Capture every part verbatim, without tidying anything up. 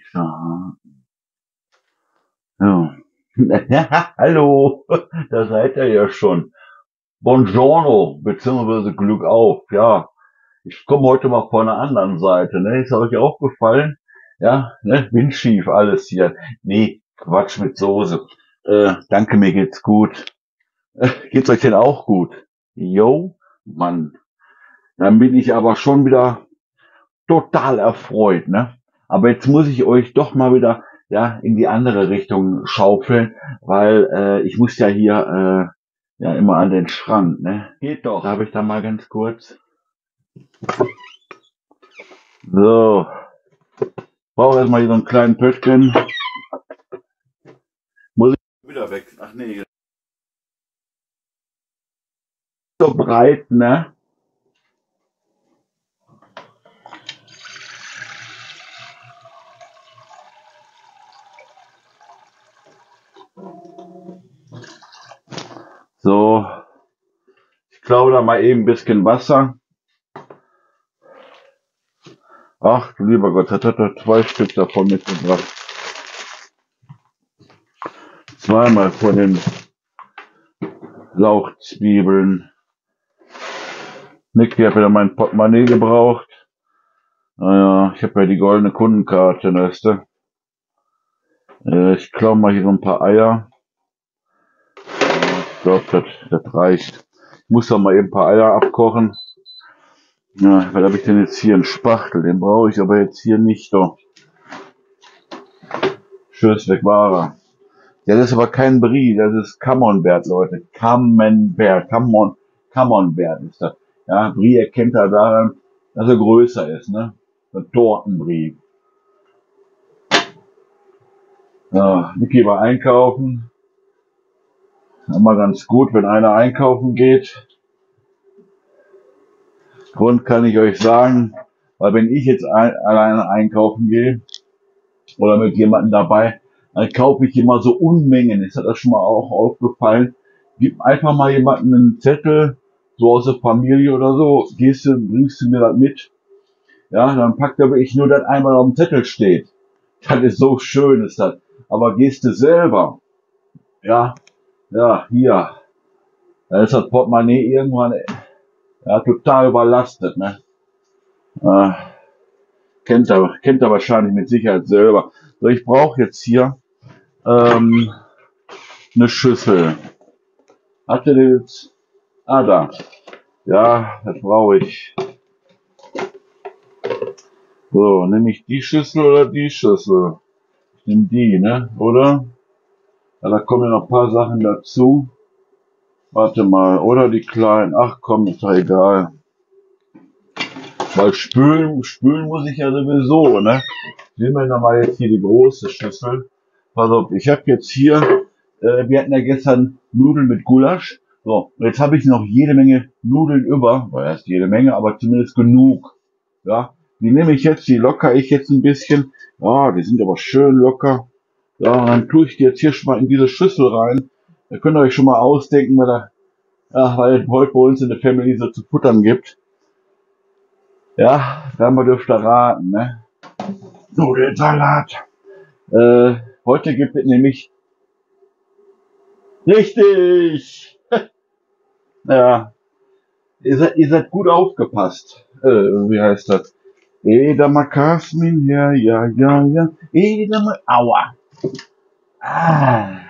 Schaden. Ja. Ja, hallo, da seid ihr ja schon. Buongiorno, beziehungsweise Glück auf, ja. Ich komme heute mal von der anderen Seite, ne? Ist euch aufgefallen? Ja, ne? Windschief alles hier. Nee, Quatsch mit Soße. Äh, danke, mir geht's gut. Äh, geht's euch denn auch gut? Yo, Mann. Dann bin ich aber schon wieder total erfreut, ne? Aber jetzt muss ich euch doch mal wieder, ja, in die andere Richtung schaufeln, weil äh, ich muss ja hier äh, ja immer an den Schrank, ne? Geht doch. Darf ich da mal ganz kurz? So. Brauche erstmal hier so einen kleinen Pöttchen. Muss ich wieder weg. Ach nee. So breit, ne? So, ich glaube da mal eben ein bisschen Wasser. Ach du lieber Gott, hat er zwei Stück davon mitgebracht. Zweimal von den Lauchzwiebeln. Nick, die hat wieder mein Portemonnaie gebraucht. Naja, ich habe ja die goldene Kundenkarte, weißt du. Äh, ich klaue mal hier so ein paar Eier. Ich glaube, das, das reicht. Ich muss doch mal eben ein paar Eier abkochen. Ja, was habe ich denn jetzt hier? Einen Spachtel, den brauche ich aber jetzt hier nicht. Doch. Tschüss, weg war er. Ja, das ist aber kein Brie, das ist Camembert, Leute. Camembert, Camembert, Camembert ist das. Ja, Brie erkennt er daran, dass er größer ist, ne? Ein Tortenbrie. Ja, Niki war einkaufen. Immer ganz gut, wenn einer einkaufen geht. Grund kann ich euch sagen, weil wenn ich jetzt ein, alleine einkaufen gehe oder mit jemandem dabei, dann kaufe ich immer so Unmengen. Ist das schon mal auch aufgefallen? Gib einfach mal jemanden einen Zettel, so aus der Familie oder so, gehst du, bringst du mir das mit. Ja, dann packt er wirklich nur das einmal auf dem Zettel steht. Das ist so schön, ist das. Aber gehst du selber, ja, ja, hier, da ist das Portemonnaie irgendwann, ja, total überlastet, ne? Äh, kennt er, kennt er wahrscheinlich mit Sicherheit selber. So, ich brauche jetzt hier ähm, eine Schüssel. Hat er jetzt? Ah, da. Ja, das brauche ich. So, nehme ich die Schüssel oder die Schüssel? Ich nehme die, ne? Oder? Ja, da kommen ja noch ein paar Sachen dazu. Warte mal, oder die kleinen. Ach komm, ist doch egal. Weil spülen, spülen muss ich ja sowieso, ne? Nehmen wir mal jetzt hier die große Schüssel. Pass auf, ich habe jetzt hier, äh, wir hatten ja gestern Nudeln mit Gulasch. So, jetzt habe ich noch jede Menge Nudeln über. Weil erst jede Menge, aber zumindest genug. Ja, die nehme ich jetzt, die locker ich jetzt ein bisschen. Ah, die sind aber schön locker. Ja, dann tue ich die jetzt hier schon mal in diese Schüssel rein. Da könnt ihr euch schon mal ausdenken, weil, da, ja, weil heute bei uns in der Family so zu futtern gibt. Ja, dann mal dürft ihr raten, ne? Nudelsalat. Äh, heute gibt es nämlich... Richtig! Ja. Ihr seid, ihr seid gut aufgepasst. Äh, wie heißt das? Edamer Kasmin, ja, ja, ja, ja. Edamer, aua. Ah.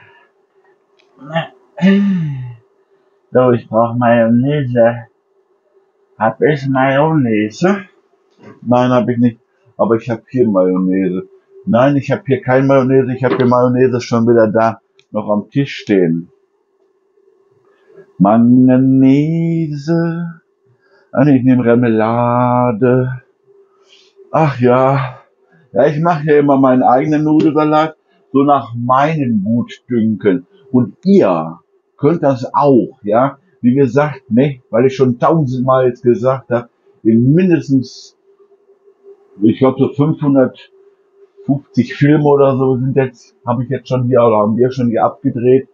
So, ich brauche Mayonnaise. Hab ich Mayonnaise? Nein, habe ich nicht. Aber ich habe hier Mayonnaise. Nein, ich habe hier kein Mayonnaise. Ich habe hier Mayonnaise schon wieder da noch am Tisch stehen. Mayonnaise. Ah, ich nehme Remoulade. Ach ja. Ja, ich mache ja immer meinen eigenen Nudelsalat. So nach meinem Gutdünken. Und ihr könnt das auch, ja. Wie gesagt, ne, weil ich schon tausendmal jetzt gesagt habe, in mindestens, ich glaube so fünfhundertfünfzig Filme oder so sind jetzt, habe ich jetzt schon hier, oder haben wir schon hier abgedreht.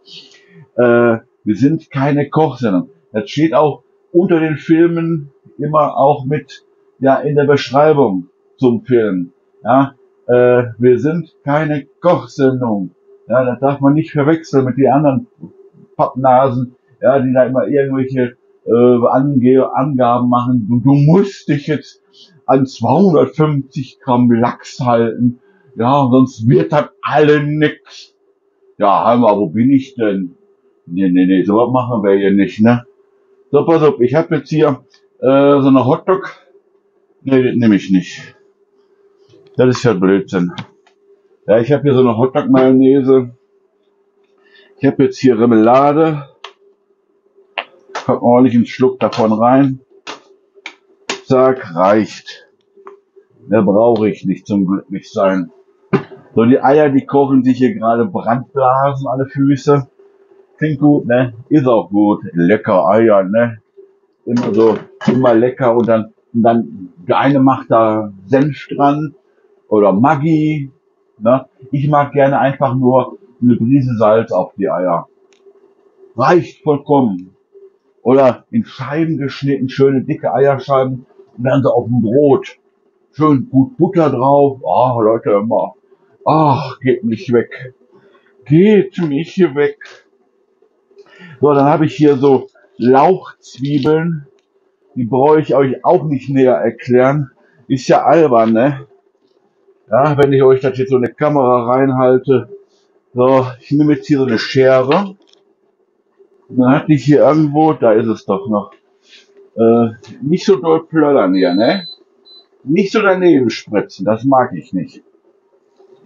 Äh, wir sind keine Kochsendung. Das steht auch unter den Filmen immer auch mit, ja, in der Beschreibung zum Film, ja. äh, wir sind keine Kochsendung. Ja, das darf man nicht verwechseln mit den anderen Pappnasen, ja, die da immer irgendwelche äh, Ange Angaben machen. Du, du musst dich jetzt an zweihundertfünfzig Gramm Lachs halten, ja, sonst wird das alle nix. Ja, Heimer, wo bin ich denn? Nee, nee, nee, sowas machen wir hier nicht, ne? So, pass auf, ich habe jetzt hier äh, so eine Hotdog. Nee, das nehme ich nicht. Das ist ja Blödsinn. Ja, ich habe hier so eine Hotdog-Mayonnaise. Ich habe jetzt hier Remoulade. Kommt ordentlich einen Schluck davon rein. Zack, reicht. Mehr brauche ich nicht zum glücklich sein. So, die Eier, die kochen sich hier gerade Brandblasen an den Füßen. Klingt gut, ne? Ist auch gut. Lecker Eier, ne? Immer so, immer lecker. Und dann, und dann der eine macht da Senf dran oder Maggi, ne? Ich mag gerne einfach nur eine Prise Salz auf die Eier. Reicht vollkommen. Oder in Scheiben geschnitten, schöne dicke Eierscheiben und dann so auf dem Brot. Schön gut Butter drauf. Ah, oh, Leute, immer. Ach, geht mich weg. Geht mich hier weg. So, dann habe ich hier so Lauchzwiebeln. Die brauche ich euch auch nicht näher erklären. Ist ja albern, ne? Ja, wenn ich euch das jetzt so eine Kamera reinhalte. So, ich nehme jetzt hier so eine Schere. Und dann hatte ich hier irgendwo, da ist es doch noch. Äh, nicht so doll plöllern hier, ne? Nicht so daneben spritzen, das mag ich nicht.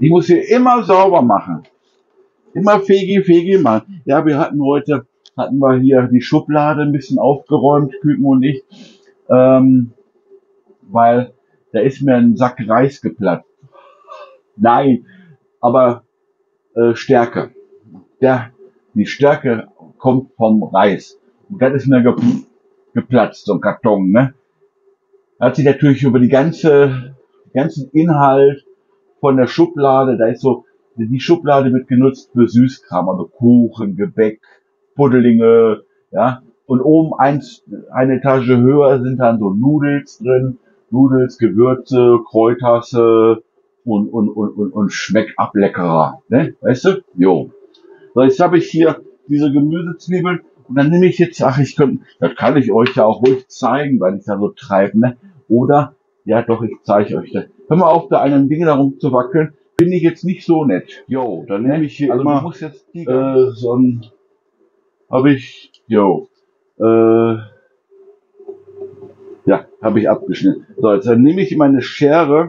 Ich muss hier immer sauber machen. Immer fegi, fegi machen. Ja, wir hatten heute, hatten wir hier die Schublade ein bisschen aufgeräumt, Küken und ich. Ähm, weil da ist mir ein Sack Reis geplatzt. Nein, aber äh, Stärke. Der, die Stärke kommt vom Reis. Und das ist mir ge geplatzt, so ein Karton, ne? Hat sich natürlich über die ganze, ganzen Inhalt von der Schublade, da ist so, die Schublade wird genutzt für Süßkram, also Kuchen, Gebäck, Puddelinge, ja. Und oben eins, eine Etage höher sind dann so Nudels drin, Nudels, Gewürze, Kräuterse und, und, und, und, und Schmeckableckerer, ne, weißt du? Jo. So, jetzt habe ich hier diese Gemüsezwiebeln und dann nehme ich jetzt, ach, ich könnte, das kann ich euch ja auch ruhig zeigen, weil ich da so treibe, ne, oder, ja doch, ich zeige euch das. Hör mal auf, da einem Ding darum zu wackeln, bin ich jetzt nicht so nett. Jo, dann nehme ich hier also immer, muss jetzt die äh, so ein, habe ich, jo, äh, ja, habe ich abgeschnitten. So, jetzt dann nehme ich meine Schere,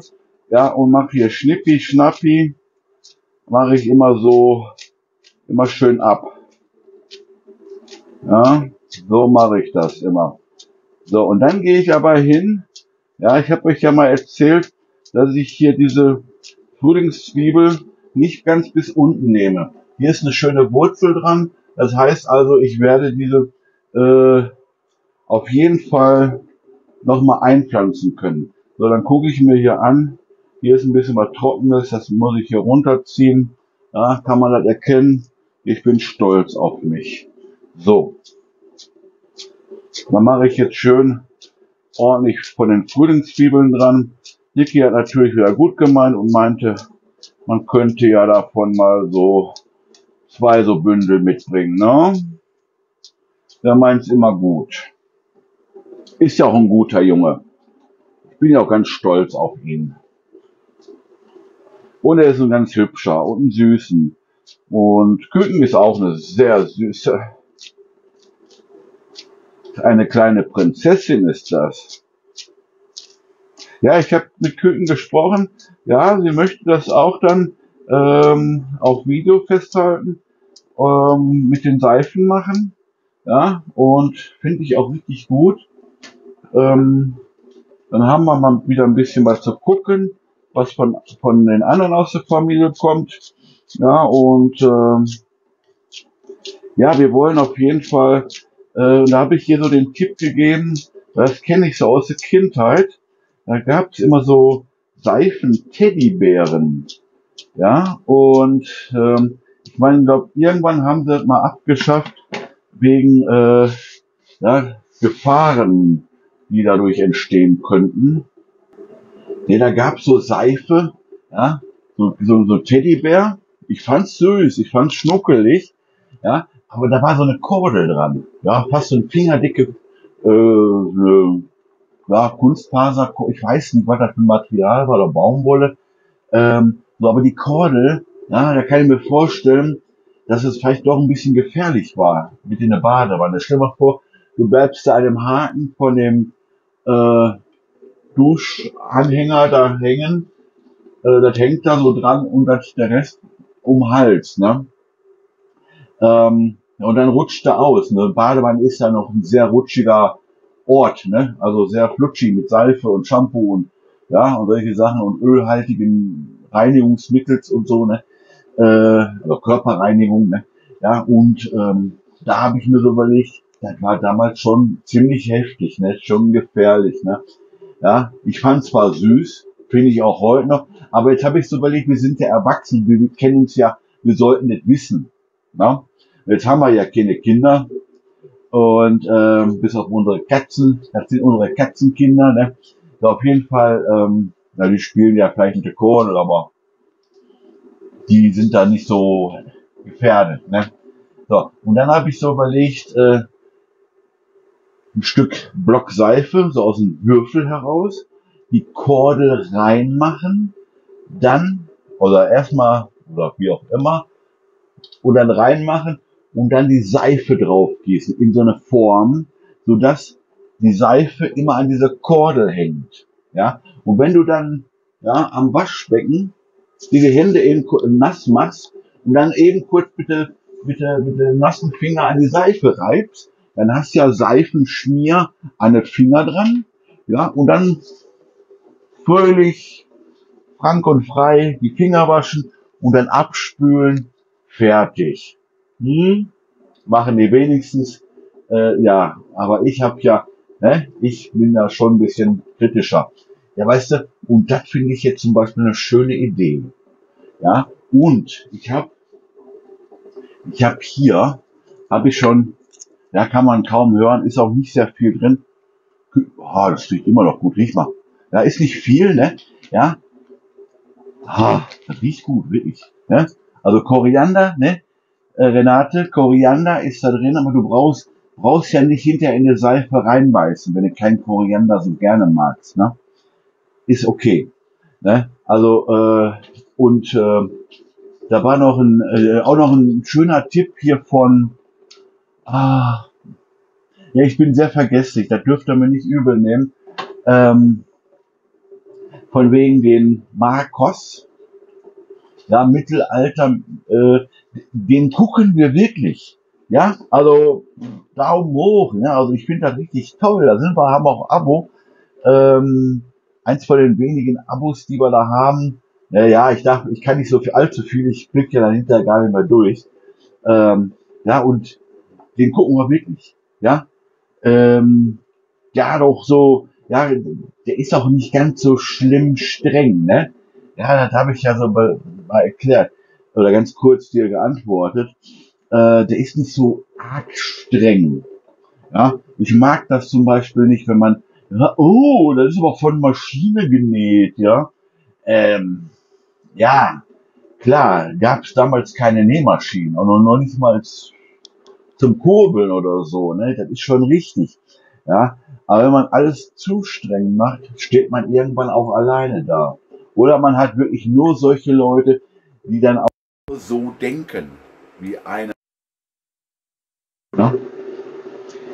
ja, und mache hier Schnippi, Schnappi, mache ich immer so, immer schön ab. Ja, so mache ich das immer. So, und dann gehe ich aber hin, ja, ich habe euch ja mal erzählt, dass ich hier diese Frühlingszwiebel nicht ganz bis unten nehme. Hier ist eine schöne Wurzel dran. Das heißt also, ich werde diese äh, auf jeden Fall nochmal einpflanzen können. So, dann gucke ich mir hier an. Hier ist ein bisschen was Trockenes. Das muss ich hier runterziehen. Ja, kann man das erkennen. Ich bin stolz auf mich. So. Dann mache ich jetzt schön ordentlich von den Frühlingszwiebeln dran. Niki hat natürlich wieder gut gemeint und meinte, man könnte ja davon mal so zwei so Bündel mitbringen, ne? Der meint's immer gut. Ist ja auch ein guter Junge. Ich bin ja auch ganz stolz auf ihn. Und er ist ein ganz hübscher und ein süßen. Und Küken ist auch eine sehr süße. Eine kleine Prinzessin ist das. Ja, ich habe mit Küken gesprochen. Ja, sie möchte das auch dann ähm, auf Video festhalten, ähm, mit den Seifen machen. Ja, und finde ich auch richtig gut. Ähm, dann haben wir mal wieder ein bisschen was zu gucken, was von, von den anderen aus der Familie kommt. Ja, und ähm, ja, wir wollen auf jeden Fall, äh, da habe ich hier so den Tipp gegeben, das kenne ich so aus der Kindheit. Da gab es immer so Seifen-Teddybären. Ja, und ähm, ich meine, ich glaube, irgendwann haben sie das mal abgeschafft wegen äh, ja, Gefahren, die dadurch entstehen könnten. Ne, da gab es so Seife, ja, so, so, so Teddybär. Ich fand's süß, ich fand's schnuckelig, ja, aber da war so eine Kordel dran, ja, fast so ein fingerdicke, äh, äh ja, Kunstfaser, ich weiß nicht, was das für ein Material war, oder Baumwolle, ähm, so, aber die Kordel, ja, da kann ich mir vorstellen, dass es vielleicht doch ein bisschen gefährlich war, mit in der Badewanne. Stell dir mal vor, du bleibst da an dem Haken von dem, äh, Duschanhänger da hängen, äh, das hängt da so dran und das, der Rest um Hals, ne? Ähm, und dann rutscht er aus, ne? Badewanne ist ja noch ein sehr rutschiger Ort, ne? Also sehr flutschig mit Seife und Shampoo und, ja, und solche Sachen und ölhaltigen Reinigungsmittels und so, ne? Äh, also Körperreinigung, ne? Ja, und, ähm, da habe ich mir so überlegt, das war damals schon ziemlich heftig, ne? Schon gefährlich, ne? Ja, ich fand zwar süß, finde ich auch heute noch, aber jetzt habe ich so überlegt, wir sind ja erwachsen, wir kennen uns ja, wir sollten nicht wissen. Ne? Jetzt haben wir ja keine Kinder und ähm, bis auf unsere Katzen, das sind unsere Katzenkinder, ne? So, auf jeden Fall, ähm, na, die spielen ja vielleicht mit der Kordel, aber die sind da nicht so gefährdet. Ne? So, und dann habe ich so überlegt, äh, ein Stück Block Seife, so aus dem Würfel heraus, die Kordel reinmachen, dann, oder erstmal, oder wie auch immer, und dann reinmachen und dann die Seife draufgießen, in so eine Form, sodass die Seife immer an dieser Kordel hängt, ja, und wenn du dann, ja, am Waschbecken diese Hände eben nass machst und dann eben kurz bitte, bitte, mit dem nassen Finger an die Seife reibst, dann hast du ja Seifenschmier an den Finger dran, ja, und dann fröhlich, frank und frei die Finger waschen und dann abspülen, fertig. Hm? Machen die wenigstens, äh, ja, aber ich habe ja, ne, ich bin da schon ein bisschen kritischer. Ja, weißt du, und das finde ich jetzt zum Beispiel eine schöne Idee. Ja, und ich habe, ich habe hier, habe ich schon, ja, kann man kaum hören, ist auch nicht sehr viel drin. Oh, das riecht immer noch gut, riech mal. Da ist nicht viel, ne? Ja. Ah, das riecht gut, wirklich. Ne? Also Koriander, ne? Äh, Renate, Koriander ist da drin, aber du brauchst, brauchst ja nicht hinterher in eine Seife reinbeißen, wenn du keinen Koriander so gerne magst, ne? Ist okay. Ne? Also, äh, und äh, da war noch ein, äh, auch noch ein schöner Tipp hier von, ah, ja, ich bin sehr vergesslich, das dürft ihr mir nicht übel nehmen. Ähm, von wegen den Marcos, ja, Mittelalter, äh, den gucken wir wirklich, ja, also Daumen hoch, ne? Also ich finde das richtig toll, da sind wir, haben auch Abo, ähm, eins von den wenigen Abos, die wir da haben, naja, ich dachte, ich kann nicht so viel, allzu viel, ich blicke ja dahinter gar nicht mehr durch, ähm, ja, und den gucken wir wirklich, ja, ähm, ja, doch so, ja, der ist auch nicht ganz so schlimm streng, ne, ja, das habe ich ja so mal, mal erklärt, oder ganz kurz dir geantwortet, äh, der ist nicht so arg streng, ja, ich mag das zum Beispiel nicht, wenn man, oh, das ist aber von Maschine genäht, ja, ähm, ja, klar, gab es damals keine Nähmaschinen, und noch nicht mal als zum Kurbeln oder so, ne, das ist schon richtig, ja, aber wenn man alles zu streng macht, steht man irgendwann auch alleine da, oder man hat wirklich nur solche Leute, die dann auch so denken, wie einer, ne?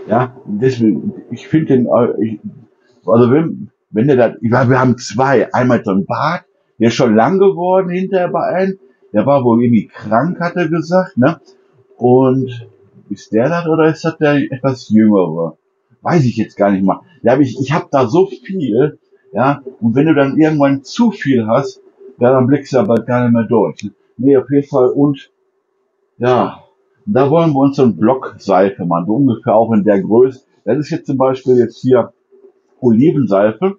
Ja, deswegen, ich finde den, also wenn, wenn der da, wir haben zwei, einmal so ein Bart, der ist schon lang geworden hinterher bei einem, der war wohl irgendwie krank, hat er gesagt, ne, und ist der das oder ist das der etwas jüngere? Weiß ich jetzt gar nicht mal. Ja, ich ich habe da so viel, ja, und wenn du dann irgendwann zu viel hast, ja, dann blickst du aber gar nicht mehr durch. Nee, auf jeden Fall, und ja, da wollen wir uns so einen Block Seife machen, so ungefähr auch in der Größe. Das ist jetzt zum Beispiel jetzt hier Olivenseife,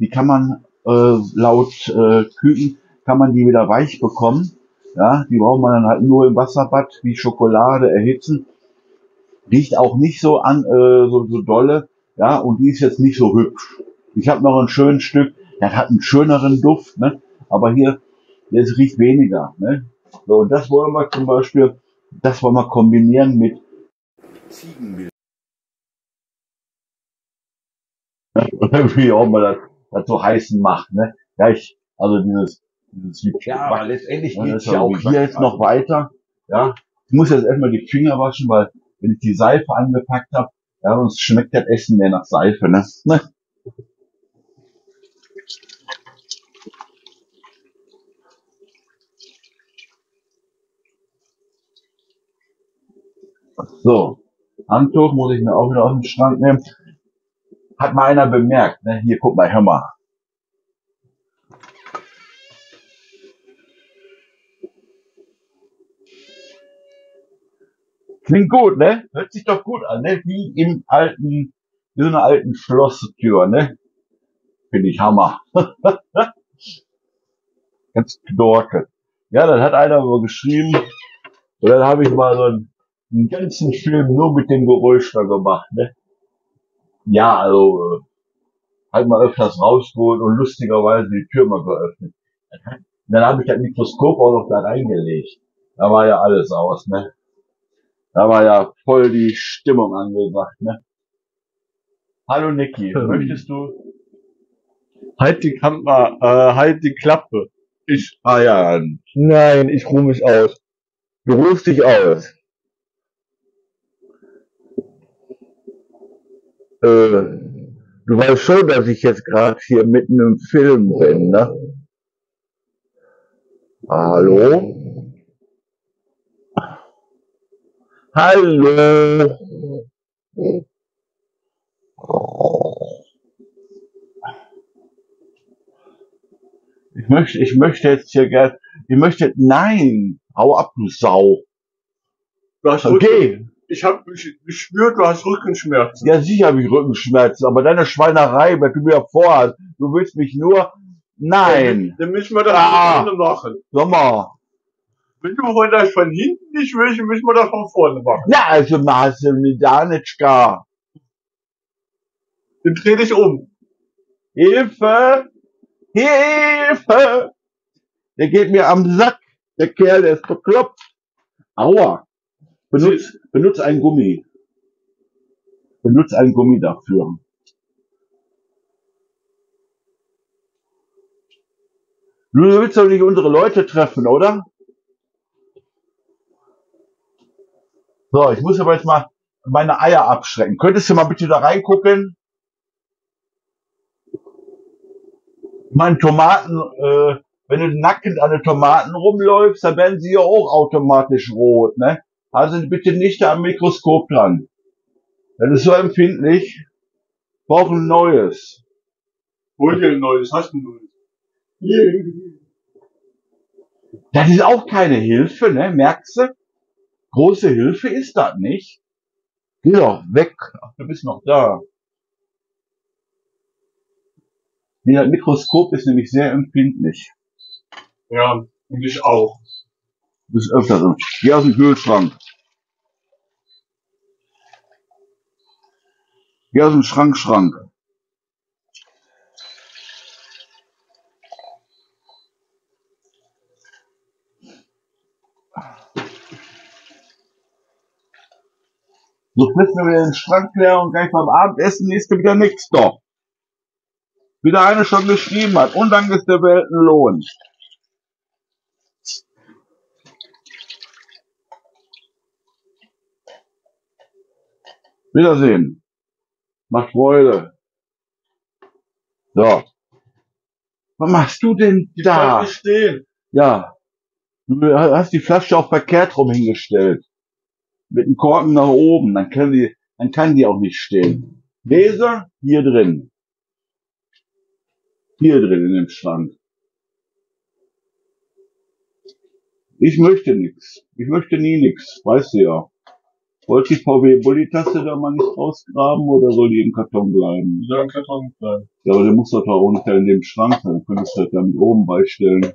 die kann man äh, laut äh, Küken, kann man die wieder weich bekommen, ja, die braucht man dann halt nur im Wasserbad, wie Schokolade erhitzen. Riecht auch nicht so an, äh, so, so dolle, ja, und die ist jetzt nicht so hübsch. Ich habe noch ein schönes Stück, das hat einen schöneren Duft, ne, aber hier, es riecht weniger. Ne? So, und das wollen wir zum Beispiel, das wollen wir kombinieren mit Ziegenmilch. Oder wie auch immer das, das so heißen macht. Ne? Ja, ich, also dieses, dieses ja, aber letztendlich geht es ja auch hier jetzt noch weiter. Ja, ich muss jetzt erstmal die Finger waschen, weil wenn ich die Seife angepackt habe, ja, sonst schmeckt das Essen mehr nach Seife. Ne? Ne? So, Handtuch muss ich mir auch wieder aus dem Schrank nehmen. Hat mal einer bemerkt, ne? Hier, guck mal, hör mal. Klingt gut, ne? Hört sich doch gut an, ne? Wie im alten, wie so einer alten Schlosstür, ne? Finde ich Hammer. Ganz gedorkelt. Ja, dann hat einer mal geschrieben, und dann habe ich mal so ein einen ganzen Film nur mit dem Geräusch da gemacht, ne? Ja, also, halt mal öfters rausgeholt und lustigerweise die Tür mal geöffnet. Dann habe ich das Mikroskop auch noch da reingelegt. Da war ja alles aus, ne? Da war ja voll die Stimmung angesagt, ne? Hallo Niki, ähm, möchtest du? Halt die Kamera, äh, halt die Klappe. Ich, ah ja. Nein, ich ruh mich aus. Du rufst dich aus. Äh, du weißt schon, dass ich jetzt gerade hier mitten im Film bin, ne? Hallo? Hallo? Ich möchte, ich möchte jetzt hier gerne, ich möchte, nein, hau ab, du Sau. Was? Okay. Ich habe gespürt, du hast Rückenschmerzen. Ja, sicher habe ich Rückenschmerzen, aber deine Schweinerei, weil du mir vorhast, du willst mich nur... Nein! Dann müssen wir das ah. von vorne machen. Sag mal. Wenn du das von hinten nicht willst, müssen wir das von vorne machen. Na, also machst du mir da nicht gar. Dann dreh dich um. Hilfe! Hilfe! Der geht mir am Sack. Der Kerl, der ist bekloppt. Aua! Benutz, benutz ein Gummi. Benutz ein Gummi dafür. Du willst doch nicht unsere Leute treffen, oder? So, ich muss aber jetzt mal meine Eier abschrecken. Könntest du mal bitte da reingucken? Meine Tomaten, äh, wenn du nackend an den Tomaten rumläufst, dann werden sie ja auch automatisch rot, ne? Also bitte nicht da am Mikroskop dran. Das ist so empfindlich. Brauchen ein neues. Hol dir ein neues, hast du ein neues. Das ist auch keine Hilfe, ne? Merkst du? Große Hilfe ist das nicht. Geh doch weg. Ach, du bist noch da. Nee, das Mikroskop ist nämlich sehr empfindlich. Ja, und ich auch. Das ist öfter so. Geh aus dem Kühlschrank. Geh aus dem Schrank, Schrank. So flitzen wir wieder den Schrank leer und gleich beim Abendessen ist wieder nichts doch. Wie der eine schon geschrieben hat. Undank ist der Welt ein Lohn. Wiedersehen. Macht Freude. So. Was machst du denn da? Ich kann stehen. Ja. Du hast die Flasche auch verkehrt rum hingestellt. Mit dem Korken nach oben. Dann kann die, dann kann die auch nicht stehen. Gläser hier drin. Hier drin in dem Schrank. Ich möchte nichts. Ich möchte nie nichts. Weißt du ja. Wollte die V W-Bulli-Taste da mal nicht rausgraben oder soll die im Karton bleiben? Die soll im Karton bleiben. Ja, aber der muss doch da runter in dem Schrank sein. Dann könntest du das dann oben beistellen.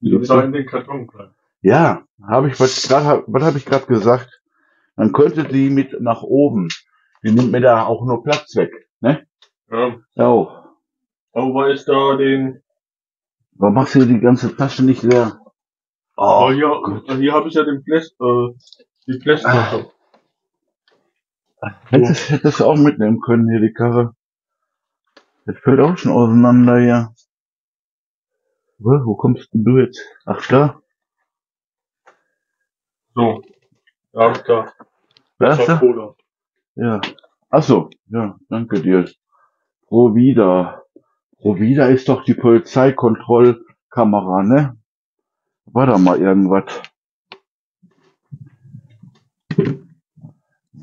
Die soll in den Karton bleiben. Ja, habe ich was gerade, was habe ich gerade gesagt? Dann könnte die mit nach oben. Die nimmt mir da auch nur Platz weg, ne? Ja. Oh. Aber ist da den Warum machst du die ganze Tasche nicht leer? Oh, ja, hier, hier habe ich ja den Flash, äh, die Flash-Tasche. Hättest, hättest du auch mitnehmen können hier, die Karre. Das fällt auch schon auseinander hier. Wo, wo kommst denn du jetzt? Ach, da? So. Ja, da. Da ist er? Ja. Ach so. Ja, danke dir. Provida. Provida ist doch die Polizeikontrollkamera, ne? War da mal irgendwas?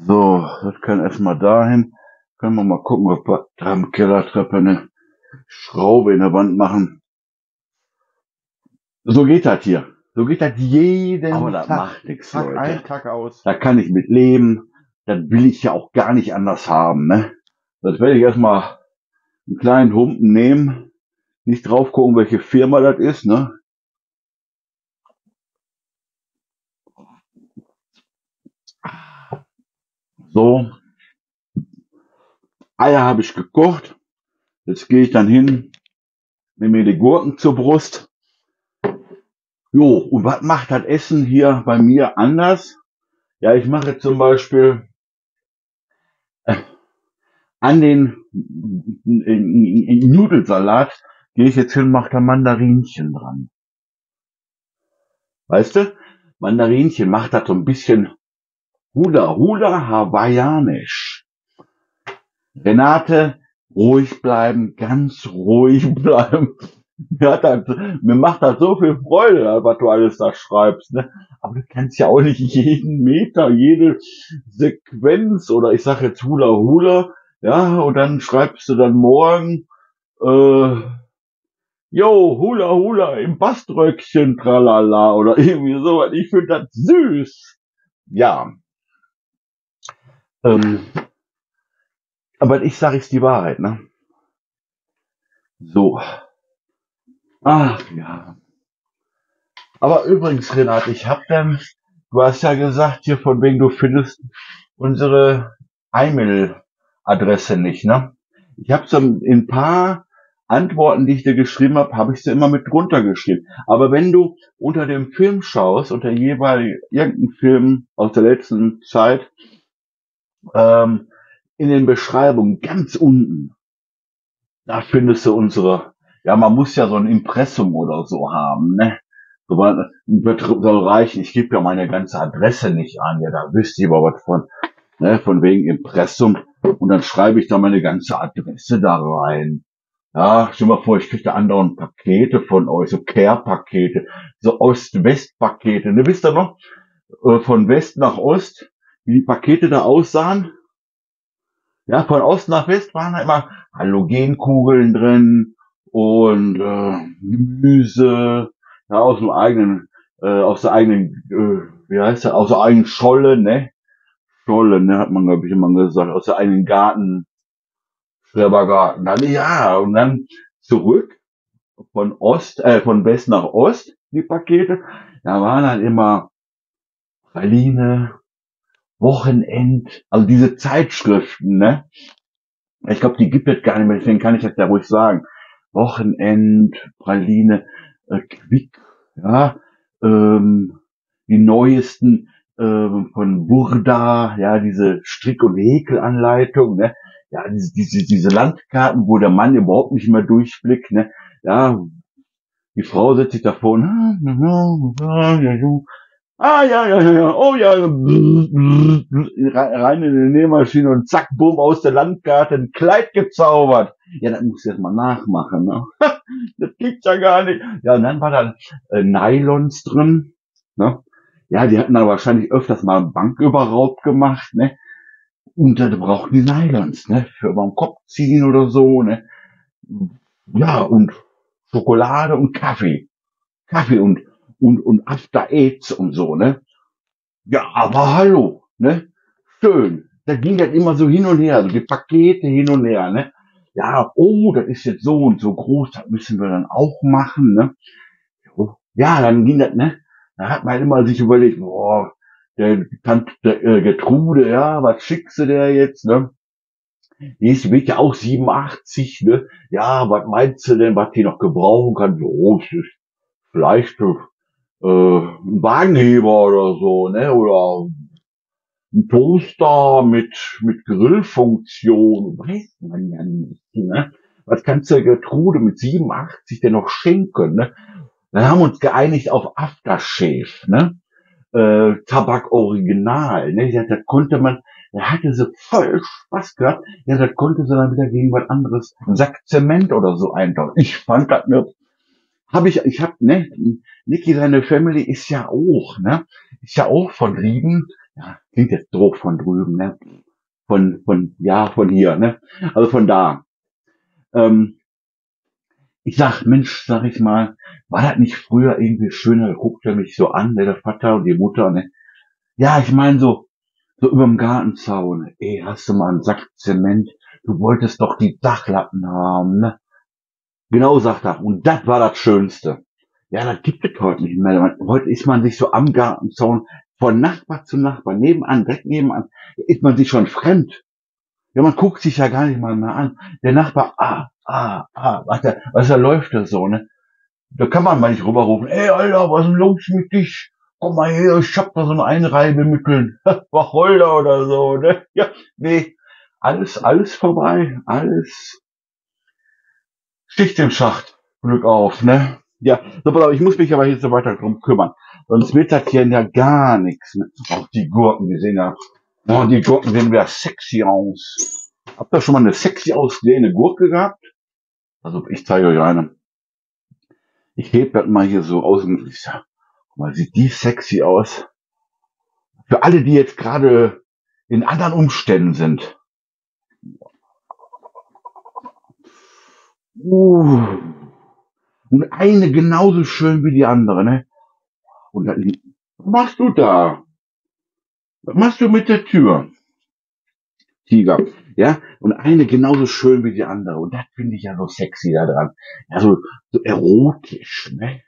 So, das kann erstmal dahin. Können wir mal gucken, ob wir da im Kellertreppe eine Schraube in der Wand machen. So geht das hier. So geht das jeden Aber Tag. Das macht nix, Tag Leute. Ein, Tag aus. Da kann ich mit leben. Das will ich ja auch gar nicht anders haben, ne? Das werde ich erstmal einen kleinen Humpen nehmen. Nicht drauf gucken, welche Firma das ist, ne? So. Eier habe ich gekocht. Jetzt gehe ich dann hin, nehme mir die Gurken zur Brust. Jo, und was macht das Essen hier bei mir anders? Ja, ich mache zum Beispiel an den Nudelsalat gehe ich jetzt hin, mache da Mandarinchen dran. Weißt du? Mandarinchen macht das so ein bisschen Hula Hula hawaiianisch. Renate, ruhig bleiben, ganz ruhig bleiben. Mir, hat das, mir macht das so viel Freude, was du alles da schreibst, ne? Aber du kannst ja auch nicht jeden Meter, jede Sequenz oder ich sag jetzt Hula Hula, ja, und dann schreibst du dann morgen, äh, yo, Hula Hula im Baströckchen, tralala, oder irgendwie sowas. Ich finde das süß. Ja. Ähm. Aber ich sage, ist die Wahrheit, ne? So. Ach ja. Aber übrigens, Renate, ich hab dann, du hast ja gesagt, hier von wegen, du findest unsere E-Mail-Adresse nicht, ne? Ich habe so ein paar Antworten, die ich dir geschrieben habe, habe ich sie immer mit drunter geschrieben. Aber wenn du unter dem Film schaust, unter jeweiligen irgendeinen Film aus der letzten Zeit, ähm, in den Beschreibungen ganz unten, da findest du unsere, ja, man muss ja so ein Impressum oder so haben, ne? So wird, soll reichen, ich gebe ja meine ganze Adresse nicht an, ja, da wüsste ich aber was von, ne, von wegen Impressum, und dann schreibe ich da meine ganze Adresse da rein. Ja, stell dir mal vor, ich kriege da andauernd Pakete von euch, so Care-Pakete, so Ost-West-Pakete, ne, wisst ihr noch? Von West nach Ost, wie die Pakete da aussahen. Ja, von Ost nach West waren da immer Halogenkugeln drin und äh, Gemüse, ja, aus dem eigenen, äh, aus der eigenen, äh, wie heißt das, aus der eigenen Scholle, ne? Scholle, ne, hat man, glaube ich, immer gesagt, aus der eigenen Garten, Schrebergarten. Dann, ja, und dann zurück von Ost, äh, von West nach Ost, die Pakete. Da waren dann immer Praline, Wochenend, also diese Zeitschriften, ne? Ich glaube, die gibt es gar nicht mehr, deswegen kann ich das ja ruhig sagen. Wochenend, Praline, äh, Quick, ja, ähm, die neuesten ähm, von Burda, ja, diese Strick- und Häkelanleitung, ne? Ja, diese, diese, diese Landkarten, wo der Mann überhaupt nicht mehr durchblickt, ne? Ja, die Frau setzt sich davor, ah, ja, ja, ja, ja, oh ja, brr, brr, brr, rein in die Nähmaschine und zack, bumm, aus der Landkarte ein Kleid gezaubert. Ja, das muss ich jetzt mal nachmachen, ne? Das gibt's ja gar nicht. Ja, und dann war da äh, Nylons drin, ne? Ja, die hatten dann wahrscheinlich öfters mal einen Banküberraub gemacht, ne? Und dann brauchten die Nylons, ne? Für über den Kopf ziehen oder so, ne? Ja, und Schokolade und Kaffee. Kaffee und Und, und After Aids und so, ne? Ja, aber hallo, ne? Schön. Da ging das immer so hin und her, so die Pakete hin und her, ne? Ja, oh, das ist jetzt so und so groß, das müssen wir dann auch machen, ne? Ja, dann ging das, ne? Da hat man immer sich überlegt, boah, der Tante, der, äh, Gertrude, ja, was schickst du der jetzt, ne? Die ist wirklich auch siebenundachtzig, ne? Ja, was meinst du denn, was die noch gebrauchen kann? Oh, vielleicht äh, ein Wagenheber oder so, ne? Oder ein Toaster mit mit Grillfunktion, weiß man ja nicht, ne? Was kannst du der Gertrude mit siebenundachtzig denn noch schenken, ne? Dann haben wir uns geeinigt auf Aftershave, ne? Äh, Tabak Original, ne? Ja, das konnte man, da hatte sie voll Spaß gehabt, ja, das konnte sie dann wieder gegen was anderes, einen Sack Zement oder so eintauchen. Ich fand das, ne, hab ich, ich hab, ne, Niki, seine Family ist ja auch, ne, ist ja auch von drüben, ja, klingt jetzt doof von drüben, ne, von, von, ja, von hier, ne, also von da. Ähm, ich sag, Mensch, sag ich mal, war das nicht früher irgendwie schöner? Da guckt er mich so an, der Vater und die Mutter, ne? Ja, ich meine so, so überm Gartenzaun, ey, hast du mal einen Sack Zement? Du wolltest doch die Dachlatten haben, ne? Genau, sagt er, und das war das Schönste. Ja, das gibt es heute nicht mehr. Heute ist man sich so am Gartenzaun, von Nachbar zu Nachbar, nebenan, direkt nebenan, ist man sich schon fremd. Ja, man guckt sich ja gar nicht mal mehr an. Der Nachbar, ah, ah, ah, was da, was da läuft da so, ne? Da kann man mal nicht rüberrufen, ey, Alter, was ist denn los mit dich? Komm mal her, ich hab da so ein Einreibemittel. Wacholder oder so, ne? Ja, nee, alles, alles vorbei, alles Sticht im Schacht, Glück auf, ne? Ja, super, ich muss mich aber jetzt so weiter drum kümmern. Sonst wird das hier ja gar nichts mit. Auch die Gurken, die sehen ja, oh, die Gurken sehen wieder sexy aus. Habt ihr schon mal eine sexy ausgehende Gurke gehabt? Also, ich zeige euch eine. Ich heb das mal hier so aus dem Gesicht. Guck mal, sieht die sexy aus. Für alle, die jetzt gerade in anderen Umständen sind. Uh. Und eine genauso schön wie die andere, ne? Und dann, was machst du da? Was machst du mit der Tür? Tiger. Ja? Und eine genauso schön wie die andere. Und das finde ich ja so sexy da dran. Ja, so, so erotisch, ne?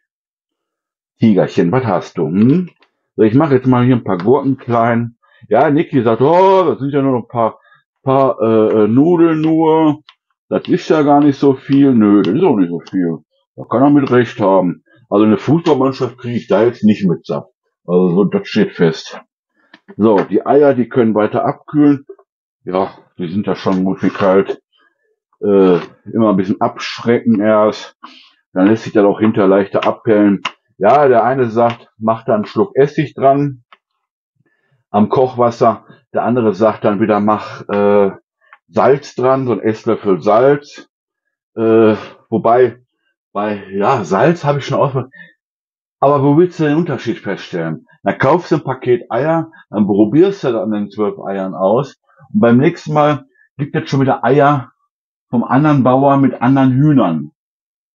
Tigerchen, was hast du? Hm? So, ich mache jetzt mal hier ein paar Gurken klein. Ja, Niki sagt, oh, das sind ja nur ein paar, paar äh, Nudeln nur. Das ist ja gar nicht so viel. Nö, das ist auch nicht so viel. Da kann er mit Recht haben. Also eine Fußballmannschaft kriege ich da jetzt nicht mit ab. Also so, das steht fest. So, die Eier, die können weiter abkühlen. Ja, die sind ja schon gut wie kalt. Äh, immer ein bisschen abschrecken erst. Dann lässt sich das auch hinter leichter abperlen. Ja, der eine sagt, mach da einen Schluck Essig dran am Kochwasser. Der andere sagt dann wieder, mach äh, Salz dran, so ein Esslöffel Salz. Äh, wobei... Weil, ja, Salz habe ich schon ausprobiert. Aber wo willst du den Unterschied feststellen? Dann kaufst du ein Paket Eier, dann probierst du das an den zwölf Eiern aus. Und beim nächsten Mal gibt es schon wieder Eier vom anderen Bauer mit anderen Hühnern.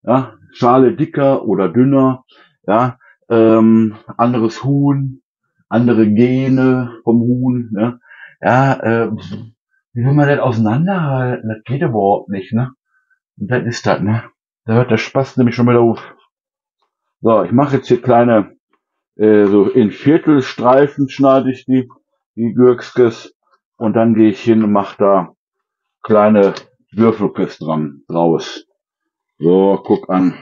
Ja, Schale dicker oder dünner. Ja, ähm, anderes Huhn, andere Gene vom Huhn. Ne? Ja, äh, wie will man das auseinanderhalten? Das geht überhaupt nicht, ne? Und dann ist das, ne? Da hört der Spaß nämlich schon wieder auf. So, ich mache jetzt hier kleine, äh, so in Viertelstreifen schneide ich die, die Gürkskes. Und dann gehe ich hin und mache da kleine Würfelkes dran, raus. So, guck an.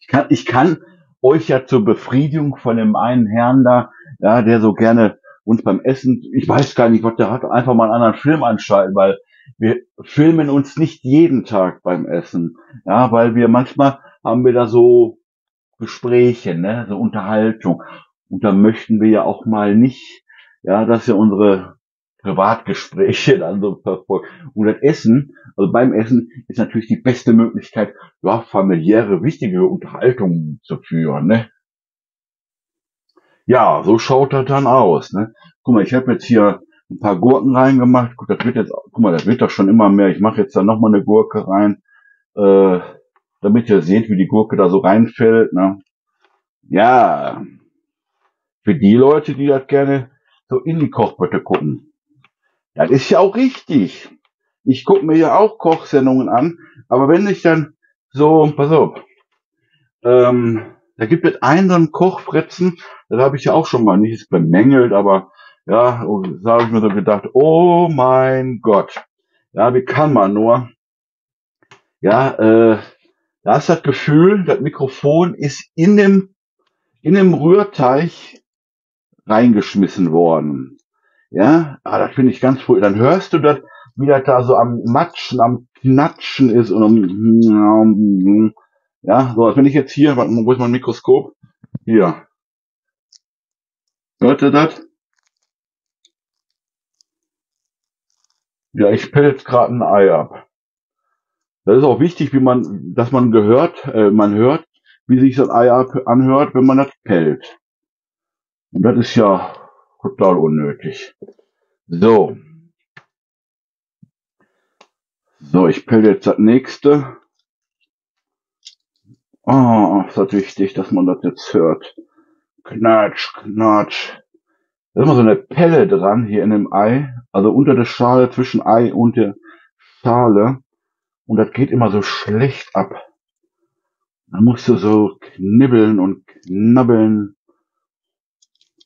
Ich kann, ich kann euch ja zur Befriedigung von dem einen Herrn da, ja, der so gerne uns beim Essen, ich weiß gar nicht, was der hat, einfach mal einen anderen Film anschalten, weil wir filmen uns nicht jeden Tag beim Essen, ja, weil wir manchmal haben wir da so Gespräche, ne, so Unterhaltung. Und da möchten wir ja auch mal nicht, ja, dass wir unsere Privatgespräche dann so verfolgen. Und das Essen, also beim Essen ist natürlich die beste Möglichkeit, ja, familiäre, wichtige Unterhaltungen zu führen, ne. Ja, so schaut das dann aus, ne. Guck mal, ich habe jetzt hier ein paar Gurken reingemacht. Gut, das wird jetzt, guck mal, das wird doch schon immer mehr. Ich mache jetzt da nochmal eine Gurke rein, äh, damit ihr seht, wie die Gurke da so reinfällt, ne? Ja, für die Leute, die das gerne so in die Kochbütte gucken. Das ist ja auch richtig. Ich gucke mir ja auch Kochsendungen an, aber wenn ich dann so, pass auf, ähm, da gibt es einen so einen Kochfritzen, das habe ich ja auch schon mal nicht bemängelt, aber ja, da habe ich mir so gedacht, oh mein Gott, Ja, wie kann man nur? Ja, äh, da ist das Gefühl, das Mikrofon ist in dem, in dem Rührteich reingeschmissen worden. Ja, ah, das finde ich ganz cool. Dann hörst du das, wie das da so am Matschen, am Knatschen ist. Und ja, so, als wenn ich jetzt hier, wo ist mein Mikroskop? Hier. Hört ihr das? Ja, ich pelz gerade ein Ei ab. Das ist auch wichtig, wie man, dass man gehört, äh, man hört, wie sich das Ei anhört, wenn man das pellt. Und das ist ja total unnötig. So. So, ich pelle jetzt das nächste. Oh, ist das wichtig, dass man das jetzt hört. Knatsch, knatsch. Da ist immer so eine Pelle dran hier in dem Ei. Also unter der Schale, zwischen Ei und der Schale. Und das geht immer so schlecht ab. Da musst du so knibbeln und knabbeln.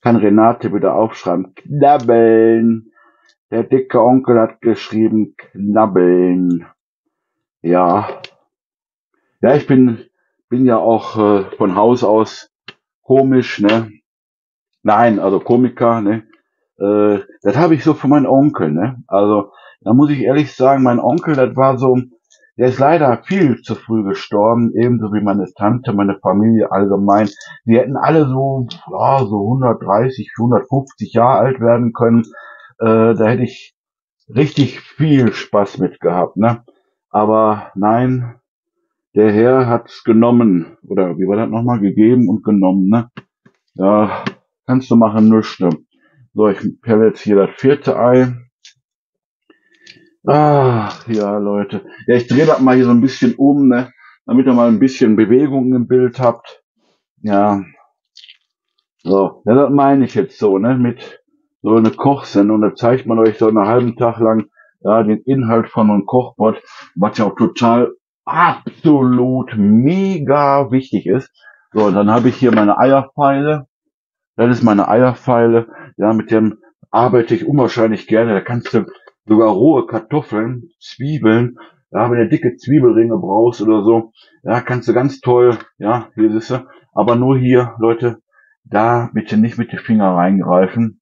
Kann Renate wieder aufschreiben. Knabbeln. Der dicke Onkel hat geschrieben, knabbeln. Ja. Ja, ich bin, bin ja auch äh, von Haus aus komisch, ne? Nein, also Komiker, ne? Äh, das habe ich so von meinem Onkel, ne? Also, da muss ich ehrlich sagen, mein Onkel, das war so... Der ist leider viel zu früh gestorben, ebenso wie meine Tante, meine Familie allgemein. Die hätten alle so, ja, so hundertdreißig, hundertfünfzig Jahre alt werden können. Äh, da hätte ich richtig viel Spaß mit gehabt, ne? Aber nein, der Herr hat's genommen. Oder wie war das nochmal? Gegeben und genommen, ne? Ja, kannst du machen, nichts. So, ich pelle jetzt hier das vierte Ei. Ach, ja, Leute. Ja, ich drehe das mal hier so ein bisschen um, ne? Damit ihr mal ein bisschen Bewegung im Bild habt. Ja. So. Ja, das meine ich jetzt so, ne? Mit so einer Kochsendung. Da zeigt man euch so einen halben Tag lang, ja, den Inhalt von einem Kochbot, was ja auch total absolut mega wichtig ist. So, und dann habe ich hier meine Eierpfeile. Das ist meine Eierpfeile. Ja, mit dem arbeite ich unwahrscheinlich gerne. Da kannst du sogar rohe Kartoffeln, Zwiebeln, ja, wenn du dicke Zwiebelringe brauchst oder so, ja, kannst du ganz toll, ja, hier siehst du, aber nur hier, Leute, da bitte nicht mit den Fingern reingreifen,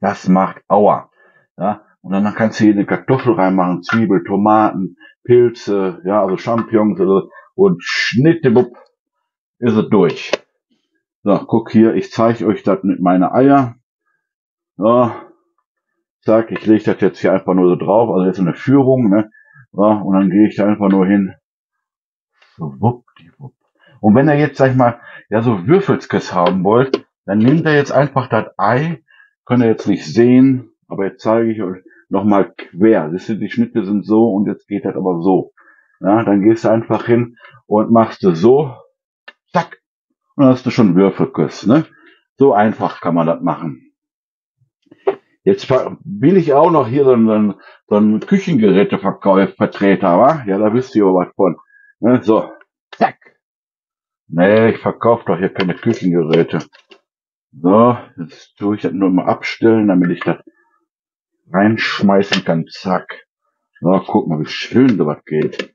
das macht Aua, ja, und dann kannst du hier eine Kartoffel reinmachen, Zwiebel, Tomaten, Pilze, ja, also Champignons oder so, und schnittebupp, ist es durch. So, guck hier, ich zeige euch das mit meinen Eier, ja, zack, ich lege das jetzt hier einfach nur so drauf, also jetzt so eine Führung, ne? Ja, und dann gehe ich da einfach nur hin. Schwuppdiwupp. Und wenn ihr jetzt, sag ich mal, ja, so Würfelskes haben wollt, dann nehmt ihr jetzt einfach das Ei, könnt ihr jetzt nicht sehen, aber jetzt zeige ich euch nochmal quer. Wisst ihr, die Schnitte sind so und jetzt geht das aber so. Ja, dann gehst du einfach hin und machst du so, zack, und dann hast du schon Würfelskes, ne? So einfach kann man das machen. Jetzt bin ich auch noch hier so ein, so ein Küchengeräteverkäufervertreter, wa? Ja, da wisst ihr aber was von. Ne? So, zack. Nee, ich verkaufe doch hier keine Küchengeräte. So, jetzt tue ich das nur mal abstellen, damit ich das reinschmeißen kann. Zack. So, guck mal, wie schön sowas geht.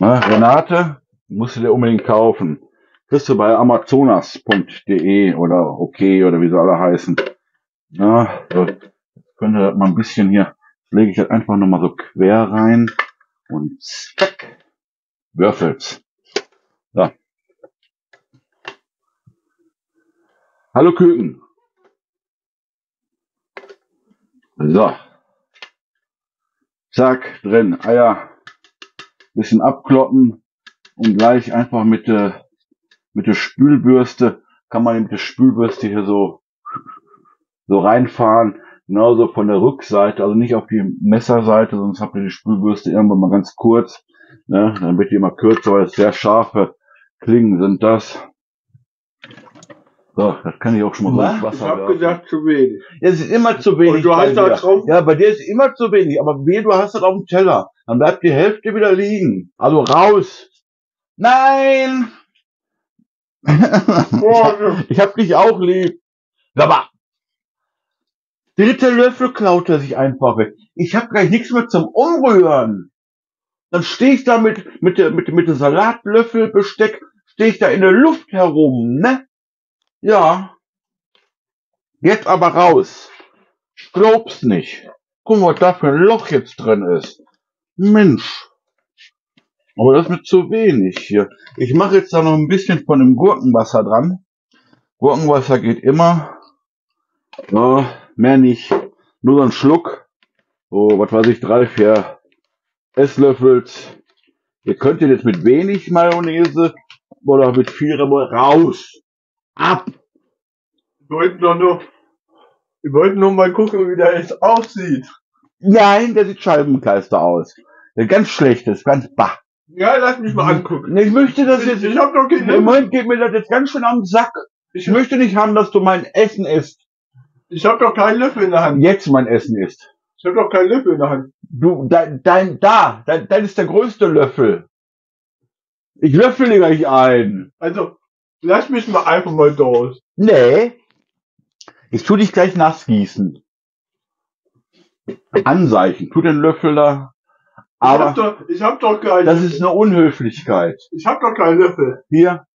Na, Renate, musst du dir unbedingt kaufen. Kriegst du bei amazonas punkt de oder okay oder wie sie alle heißen. Ja, so, könnte das mal ein bisschen hier, lege ich das einfach nochmal so quer rein und zack, würfelt's. So. Hallo Küken. So. Zack, drin, Eier, bisschen abkloppen und gleich einfach mit der, mit der Spülbürste, kann man mit der Spülbürste hier so so reinfahren, genauso von der Rückseite, also nicht auf die Messerseite, sonst habt ihr die Spülbürste irgendwann mal ganz kurz, ne? Dann wird die immer kürzer, weil es sehr scharfe Klingen sind das. So, das kann ich auch schon mal so ins Wasser werfen. Ich hab gesagt, zu wenig. Ja, es ist immer zu wenig. Und du hast da drauf? Ja, bei dir ist immer zu wenig, aber weh, du hast das auf dem Teller. Dann bleibt die Hälfte wieder liegen. Also raus! Nein! Ich hab dich auch lieb. Aber dritte Löffel klaut er sich einfach weg. Ich habe gleich nichts mehr zum Umrühren. Dann stehe ich da mit, mit, mit, mit dem Salatlöffel, Besteck, stehe ich da in der Luft herum, ne? Ja. Jetzt aber raus. Ich glaub's nicht. Guck mal, was da für ein Loch jetzt drin ist. Mensch. Aber das ist mir zu wenig hier. Ich mache jetzt da noch ein bisschen von dem Gurkenwasser dran. Gurkenwasser geht immer. So, mehr nicht. Nur so ein Schluck. So, was weiß ich, drei, vier Esslöffels. Ihr könnt jetzt mit wenig Mayonnaise oder mit viel raus. Ab! Wir wollten doch nur, wir wollten nur mal gucken, wie der jetzt aussieht. Nein, der sieht scheibenkleister aus. Der ganz schlecht ist, ganz bah. Ja, lass mich mal angucken. Ich möchte das ich, jetzt. Ich hab doch keinen. Im Moment geht mir das jetzt ganz schön am Sack. Ich möchte nicht haben, dass du mein Essen isst. Ich hab doch keinen Löffel in der Hand. Jetzt mein Essen isst. Ich hab doch keinen Löffel in der Hand. Du, dein, dein, da, dein, dein ist der größte Löffel. Ich löffel dir gleich ein. Also, lass mich mal einfach mal durch. Nee. Ich tu dich gleich nass gießen. Anzeichen. Tu den Löffel da. Aber ich hab doch, ich hab doch keinen Das Löffel. Ist eine Unhöflichkeit. Ich hab doch keinen Löffel. Hier?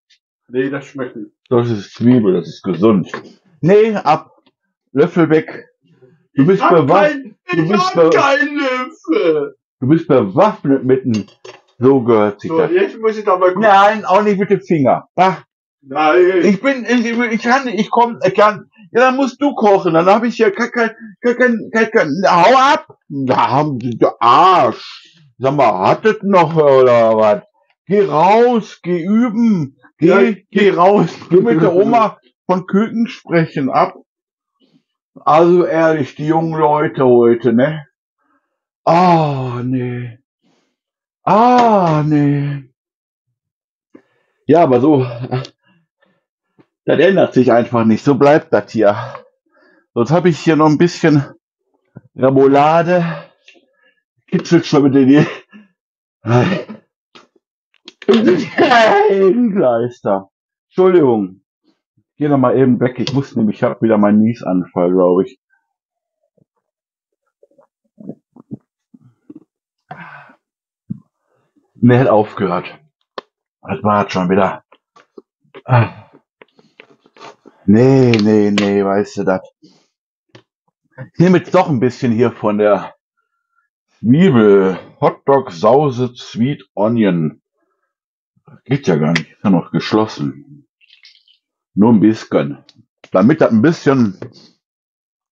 Nee, das schmeckt nicht. Das ist Zwiebel, das ist gesund. Nee, ab. Löffel weg. Du bist bewaffnet. Du bist bewaffnet. Du bist bewaffnet mitten. So gehört sich so, das. Jetzt muss ich da mal gucken. Nein, auch nicht mit dem Finger. Ach. Nein. Ich bin, ich kann, ich komm, ich kann. Ja, dann musst du kochen. Dann habe ich ja kein, kein, kein, kein, kein. Hau ab! Da haben die Arsch. Sag mal, hattet noch oder was? Geh raus, geh üben, geh, ja, geh raus, geh mit der Oma von Küken sprechen ab. Also ehrlich, die jungen Leute heute, ne? Ah, oh, nee. Ah, nee. Ja, aber so, das ändert sich einfach nicht. So bleibt das hier. Sonst habe ich hier noch ein bisschen Remoulade. Kitzelt schon mit den Kleister. Entschuldigung. Ich gehe nochmal eben weg. Ich muss nämlich, ich habe wieder meinen Niesanfall, glaube ich. Mir hat aufgehört. Das war schon wieder. Nee, nee, nee, weißt du das. Ich nehme jetzt doch ein bisschen hier von der Zwiebel. Hotdog Sause Sweet Onion. Das geht ja gar nicht. Ist ja noch geschlossen. Nur ein bisschen. Damit das ein bisschen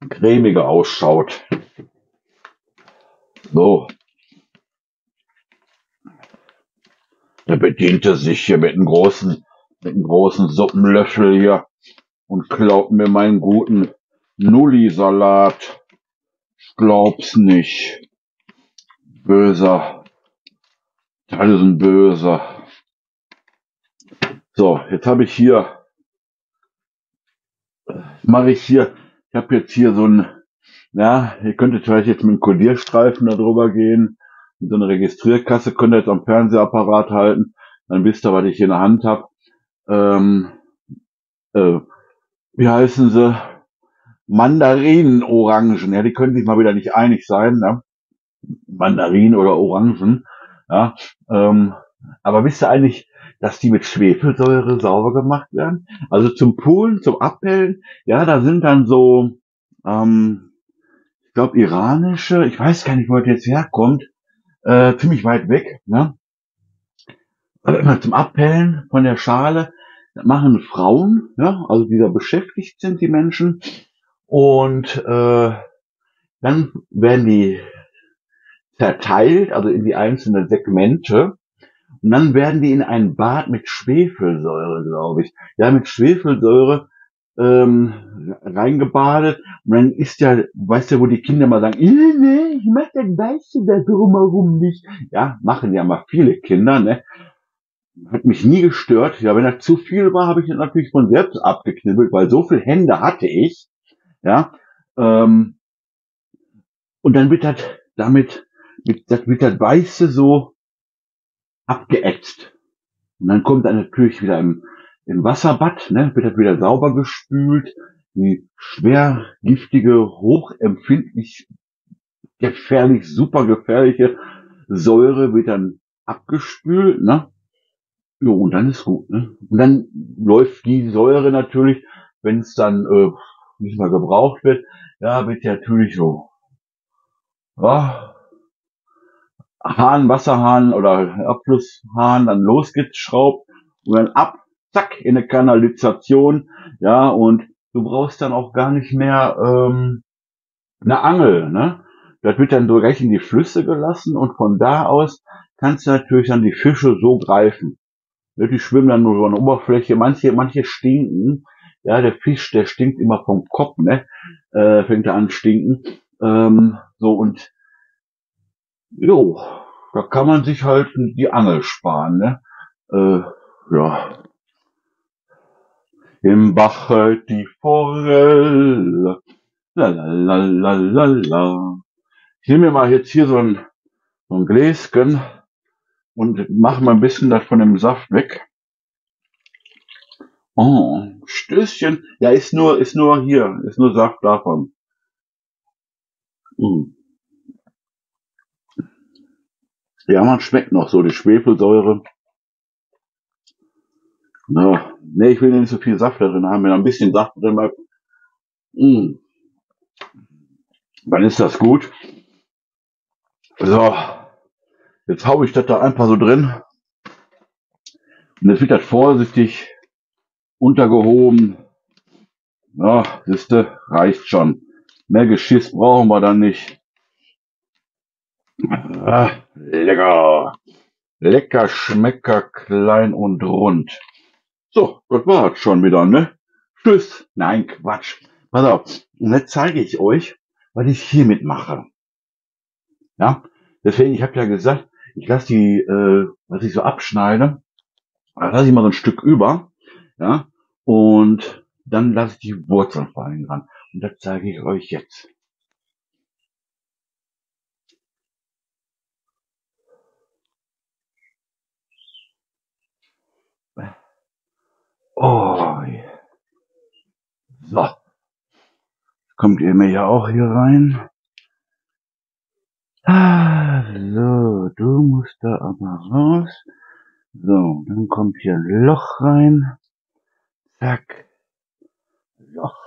cremiger ausschaut. So. Der bediente sich hier mit einem großen, mit einem großen Suppenlöffel hier und klaut mir meinen guten Nulli-Salat. Ich glaub's nicht. Böser. Das ist ein Böser. So, jetzt habe ich hier, mache ich hier, ich habe jetzt hier so ein, ja, ihr könntet vielleicht jetzt mit einem Kodierstreifen da drüber gehen. Mit so einer Registrierkasse könnt ihr jetzt am Fernsehapparat halten, dann wisst ihr, was ich hier in der Hand habe. Ähm, äh, wie heißen sie? Mandarinen-Orangen. Ja, die können sich mal wieder nicht einig sein, ne? Mandarinen oder Orangen. Ja, ähm, aber wisst ihr eigentlich, dass die mit Schwefelsäure sauber gemacht werden? Also zum Poolen, zum Abhellen, ja, da sind dann so, ähm, ich glaube, iranische, ich weiß gar nicht, wo das jetzt herkommt, Äh, ziemlich weit weg, ne? Aber zum Abpellen von der Schale machen Frauen, ja, also die da beschäftigt sind, die Menschen. Und äh, dann werden die zerteilt, also in die einzelnen Segmente. Und dann werden die in ein Bad mit Schwefelsäure, glaube ich. Ja, mit Schwefelsäure ähm, reingebadet. Und dann ist ja, weißt du, wo die Kinder mal sagen, nee, ich mach das Weiße da drumherum nicht. Ja, machen ja mal viele Kinder, ne? Hat mich nie gestört. Ja, wenn das zu viel war, habe ich das natürlich von selbst abgeknibbelt, weil so viele Hände hatte ich. Ja, ähm, und dann wird das damit, mit, das wird das Weiße so abgeätzt. Und dann kommt dann natürlich wieder im, im Wasserbad, ne? Wird das wieder sauber gespült. die schwer giftige, hochempfindlich gefährlich, super gefährliche Säure wird dann abgespült, ne? Jo, und dann ist gut, ne? Und dann läuft die Säure natürlich, wenn es dann äh, nicht mal gebraucht wird, ja, wird ja natürlich so, ja, Hahn, Wasserhahn oder Abflusshahn dann losgeschraubt und dann ab, zack, in eine Kanalisation, ja, und du brauchst dann auch gar nicht mehr ähm, eine Angel, ne? Das wird dann direkt in die Flüsse gelassen und von da aus kannst du natürlich dann die Fische so greifen. Die schwimmen dann nur so an der Oberfläche, manche, manche stinken, ja, der Fisch, der stinkt immer vom Kopf, ne, äh, fängt er an stinken, ähm, so, und jo, da kann man sich halt die Angel sparen, ne, äh, ja. Im Bach halt die Forelle, la. Ich nehme mir mal jetzt hier so ein, so ein Gläschen und mache mal ein bisschen das von dem Saft weg. Oh, Stößchen. Ja, ist nur, ist nur hier, ist nur Saft davon. Hm. Ja, man schmeckt noch so die Schwefelsäure. Ja. Ne, ich will nicht so viel Saft da drin haben, wenn ein bisschen Saft drin bleibt. Hm. Dann ist das gut. So, jetzt haue ich das da einfach so drin. Und jetzt wird das vorsichtig untergehoben. Ja, siehste, reicht schon. Mehr Geschiss brauchen wir dann nicht. Ah, lecker. Lecker, schmecker, klein und rund. So, das war es schon wieder, ne? Tschüss. Nein, Quatsch. Pass auf, und jetzt zeige ich euch, was ich hiermit mache. Ja, deswegen, ich habe ja gesagt, ich lasse die, äh, was ich so abschneide, lasse ich mal so ein Stück über, ja, und dann lasse ich die Wurzeln fallen dran. Und das zeige ich euch jetzt. Oh, so. Kommt ihr mir ja auch hier rein. Ah, so, du musst da aber raus. So, dann kommt hier ein Loch rein. Zack. Loch.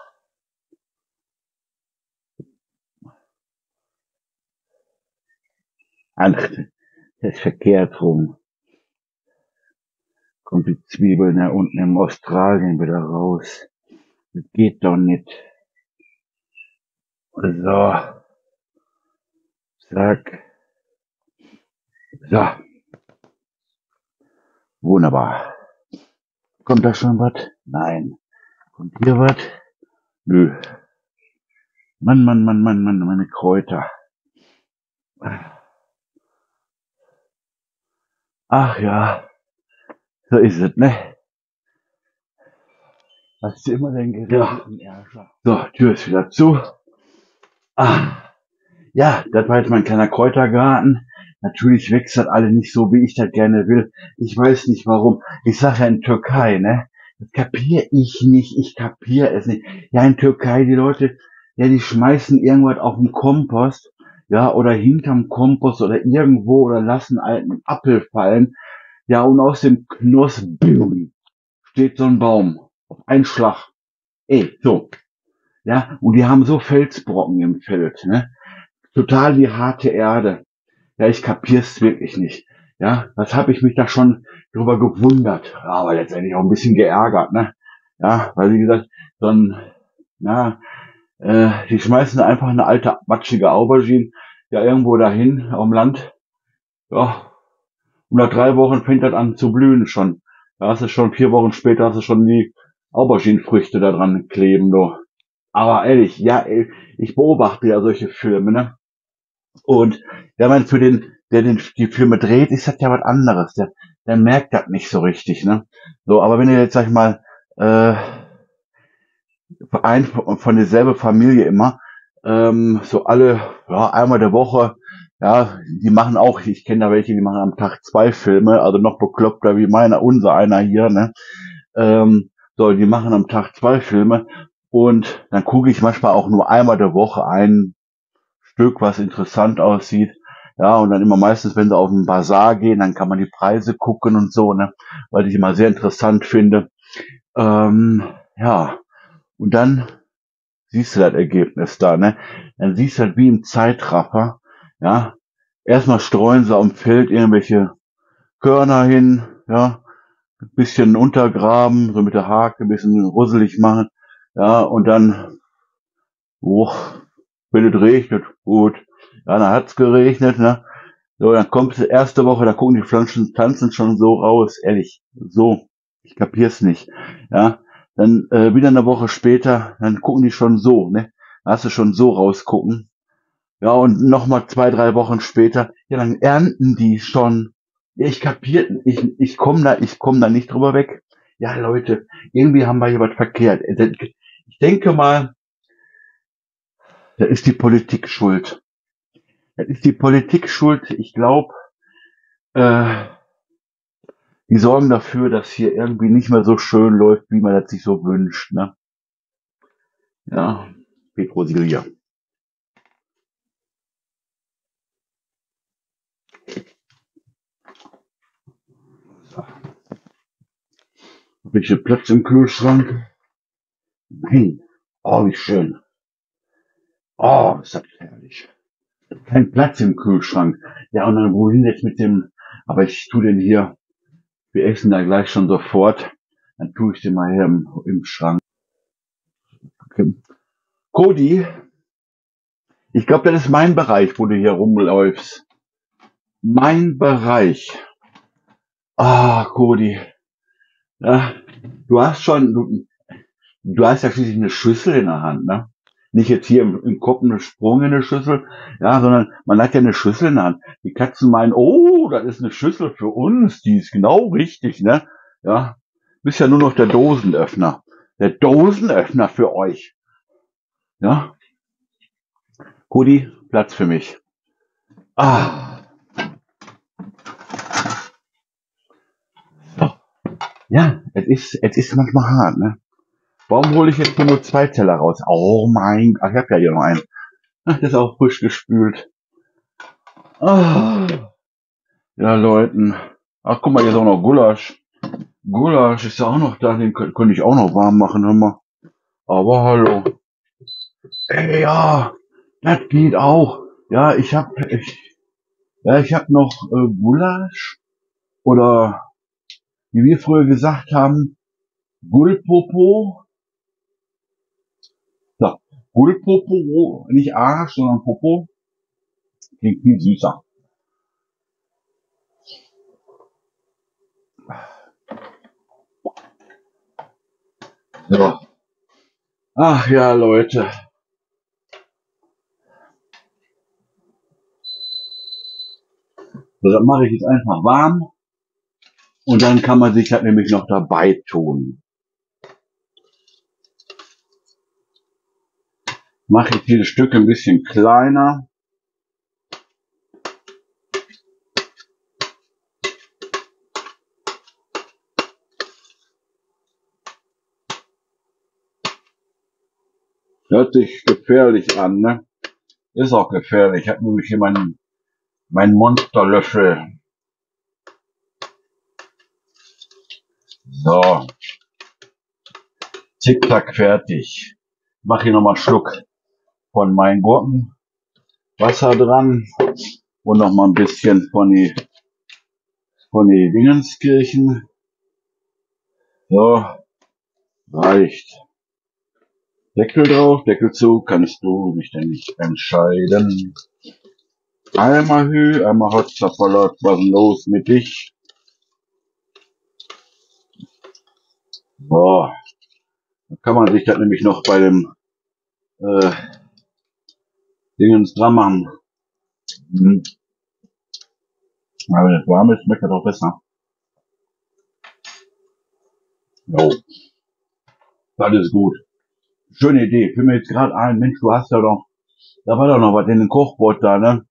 Ach, das ist verkehrt rum. Kommt die Zwiebel da unten in Australien wieder raus. Das geht doch nicht. So. Zack. So. Wunderbar. Kommt da schon was? Nein. Kommt hier was? Nö. Mann, Mann, Mann, Mann, Mann, meine Kräuter. Ach ja. So ist es, ne? Hast du immer den gerechten Ärscher? So, Tür ist wieder zu. Ah, ja, das war jetzt mein kleiner Kräutergarten. Natürlich wächst das alle nicht so, wie ich das gerne will. Ich weiß nicht warum. Ich sage ja in Türkei, ne? Das kapiere ich nicht. Ich kapiere es nicht. Ja, in Türkei, die Leute, ja, die schmeißen irgendwas auf den Kompost, ja, oder hinterm Kompost oder irgendwo oder lassen alten Apfel fallen. Ja, und aus dem Knospen steht so ein Baum. Auf einen Schlag. Ey, so. Ja, und die haben so Felsbrocken im Feld, ne? Total die harte Erde. Ja, ich kapier's wirklich nicht. Ja, was habe ich mich da schon drüber gewundert, aber letztendlich auch ein bisschen geärgert, ne? Ja, weil wie gesagt, so ein, na, äh, die schmeißen einfach eine alte matschige Aubergine ja irgendwo dahin auf dem Land. Ja, und nach drei Wochen fängt das an zu blühen schon. Da hast du schon vier Wochen später hast du schon die Auberginefrüchte da dran kleben, du. Aber ehrlich, ja, ich beobachte ja solche Filme, ne? Und wenn man für den, der den, die Filme dreht, ist das ja was anderes. Der, der merkt das nicht so richtig, ne? So, aber wenn ihr jetzt, sag ich mal, äh, ein, von derselben Familie immer, ähm, so alle, ja, einmal der Woche, ja, die machen auch, ich kenne da welche, die machen am Tag zwei Filme, also noch bekloppter wie meiner, unser einer hier, ne? Ähm, so, die machen am Tag zwei Filme. Und dann gucke ich manchmal auch nur einmal der Woche ein Stück, was interessant aussieht. Ja, und dann immer meistens, wenn sie auf den Bazar gehen, dann kann man die Preise gucken und so, ne, weil ich immer sehr interessant finde. Ähm, ja, und dann siehst du das Ergebnis da, ne? Dann siehst du halt wie im Zeitraffer, ja. Erstmal streuen sie auf dem Feld irgendwelche Körner hin, ja. Ein bisschen untergraben, so mit der Hake, ein bisschen russelig machen, ja. Und dann, oh, wenn es regnet, gut. Ja, dann hat's geregnet, ne. So, dann kommt die erste Woche, da gucken die Pflanzen, tanzen schon so raus, ehrlich. So. Ich kapier's nicht, ja. Dann äh, wieder eine Woche später, dann gucken die schon so, ne? Da hast du schon so rausgucken. Ja, und nochmal zwei, drei Wochen später, ja, dann ernten die schon. Ja, ich kapiert, ich, ich komme da, ich komme da nicht drüber weg. Ja, Leute, irgendwie haben wir hier was verkehrt. Ich denke mal, da ist die Politik schuld. Da ist die Politik schuld. Ich glaube, äh, die sorgen dafür, dass hier irgendwie nicht mehr so schön läuft, wie man das sich so wünscht, ne? Ja, Petrosilja. So. Ein bisschen Platz im Kühlschrank. Nein. Oh, wie schön. Oh, ist das herrlich. Kein Platz im Kühlschrank. Ja, und dann wohin jetzt mit dem, aber ich tu den hier. Wir essen da gleich schon sofort. Dann tue ich den mal hier im, im Schrank. Okay. Cody, ich glaube, das ist mein Bereich, wo du hier rumläufst. Mein Bereich. Ah, Cody. Ja, du hast schon, du, du hast ja schließlich eine Schüssel in der Hand, ne? Nicht jetzt hier im, im Kopf einen Sprung in eine Schüssel, ja, sondern man hat ja eine Schüssel in der Hand. Die Katzen meinen, oh, das ist eine Schüssel für uns, die ist genau richtig, ne? Ja, bist ja nur noch der Dosenöffner. Der Dosenöffner für euch. Ja. Cody, Platz für mich. Ah. So. Ja, es ist, es ist manchmal hart, ne? Warum hole ich jetzt hier nur zwei Teller raus? Oh mein Gott, ich habe ja hier noch einen. Ach, das ist auch frisch gespült. Ah. Ja, Leuten. Ach, guck mal, hier ist auch noch Gulasch. Gulasch ist ja auch noch da. Den könnte ich auch noch warm machen, hör mal. Aber hallo. Ey, ja, das geht auch. Ja, ich habe ich, ja, ich hab noch äh, Gulasch. Oder, wie wir früher gesagt haben, Gulpopo. Gulpopo, nicht Arsch, sondern Popo. Klingt viel süßer. Ja. Ach ja, Leute. So, das mache ich jetzt einfach warm. Und dann kann man sich halt nämlich noch dabei tun. Mache ich diese Stücke ein bisschen kleiner. Hört sich gefährlich an, ne? Ist auch gefährlich. Ich habe nämlich hier meinen, meinen Monsterlöffel. So. Zickzack fertig. Mache hier nochmal einen Schluck von meinen Gurken, Wasser dran und noch mal ein bisschen von die von die Dingenskirchen. So, reicht. Deckel drauf, Deckel zu, kannst du mich denn nicht entscheiden. Einmal Hü, einmal Hotzapalot, was ist los mit dich? So, dann kann man sich das nämlich noch bei dem äh, Dingens dran machen. Hm. Aber wenn das warm ist, schmeckt das auch besser. Jo. Das ist gut. Schöne Idee. Fiel mir jetzt gerade ein, Mensch, du hast ja doch, da war doch noch was in dem Kochboard da, ne?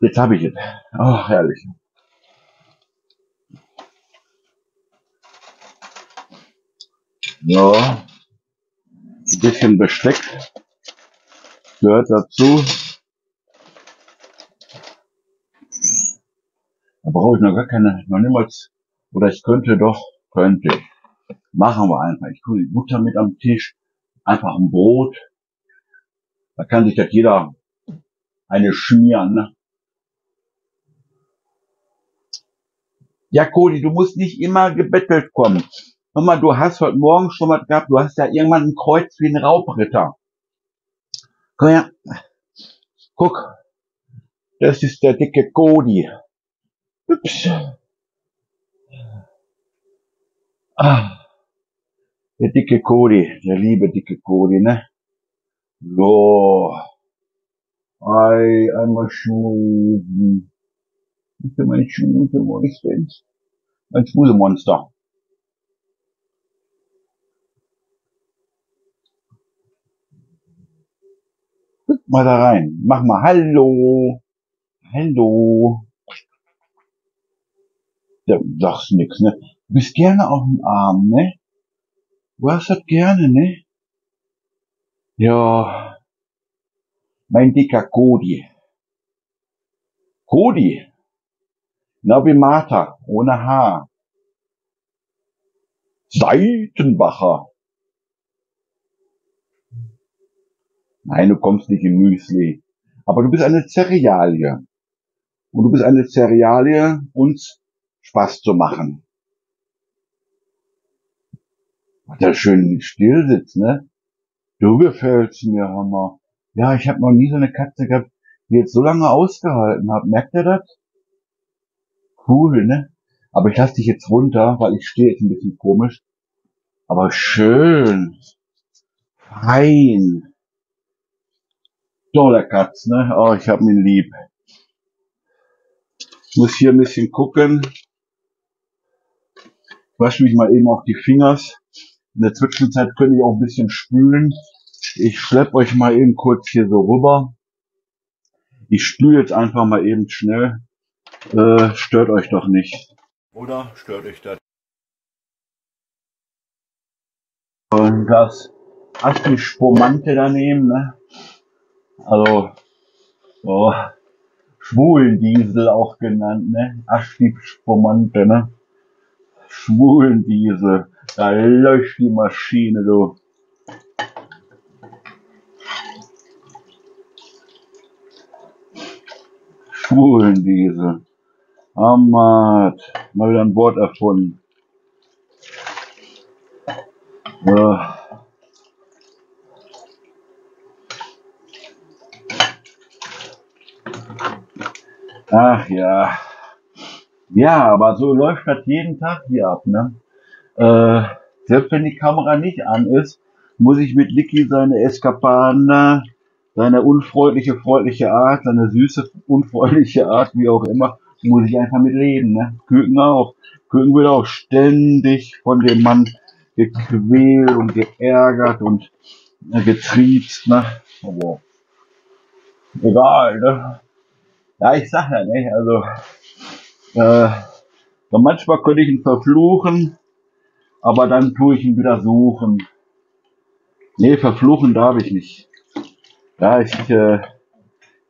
Jetzt habe ich es. Ach, herrlich. So, ein bisschen Besteck gehört dazu. Da brauche ich noch gar keine, noch niemals, oder ich könnte doch, könnte. Machen wir einfach. Ich tue die Butter mit am Tisch, einfach am Brot. Da kann sich das jeder eine schmieren. Ne? Ja, Cody, du musst nicht immer gebettelt kommen. Hör mal, du hast heute Morgen schon was gehabt, du hast ja irgendwann ein Kreuz wie ein Raubritter. Komm her. Guck. Das ist der dicke Cody. Ups. Ah. Der dicke Cody, der liebe dicke Cody, ne? So. Ei, einmal schmusen. Ich bin mein Schmusemonster. Mein Schmusemonster. Guck mal da rein. Mach mal Hallo. Hallo. Da sagst nix, ne? Du bist gerne auf dem Arm, ne? Du hast das gerne, ne? Ja. Mein dicker Cody. Cody. Na wie Martha, ohne Haar. Seitenbacher. Nein, du kommst nicht in Müsli. Aber du bist eine Cerealie. Und du bist eine Cerealie, uns Spaß zu machen. Hat er schön still sitzt, ne? Du gefällst mir, Hammer. Ja, ich habe noch nie so eine Katze gehabt, die jetzt so lange ausgehalten hat. Merkt ihr das? Cool, ne? Aber ich lasse dich jetzt runter, weil ich stehe jetzt ein bisschen komisch. Aber schön. Fein. Toller Katz, ne? Oh, ich hab ihn lieb. Ich muss hier ein bisschen gucken. Ich wasche mich mal eben auf die Fingers. In der Zwischenzeit könnte ich auch ein bisschen spülen. Ich schleppe euch mal eben kurz hier so rüber. Ich spüle jetzt einfach mal eben schnell. Äh, stört euch doch nicht. Oder stört euch das? Und das Aspispomante daneben, ne? Also, oh, Schwulendiesel auch genannt, ne? Aspispomante, ne? Schwulendiesel. Da löscht die Maschine, du. Schwulendiesel. Amat. Mal wieder ein Wort erfunden. Ja. Ach ja. Ja, aber so läuft das jeden Tag hier ab, ne? Äh, selbst wenn die Kamera nicht an ist, muss ich mit Licky seine Eskapaden, seine unfreundliche, freundliche Art, seine süße, unfreundliche Art, wie auch immer, muss ich einfach mit leben, ne? Küken auch. Küken wird auch ständig von dem Mann gequält und geärgert und äh, getriezt, ne? Aber egal, ne? Ja, ich sag ja nicht, also, äh, so manchmal könnte ich ihn verfluchen, aber dann tue ich ihn wieder suchen. Nee, verfluchen darf ich nicht. Ja, ich, äh,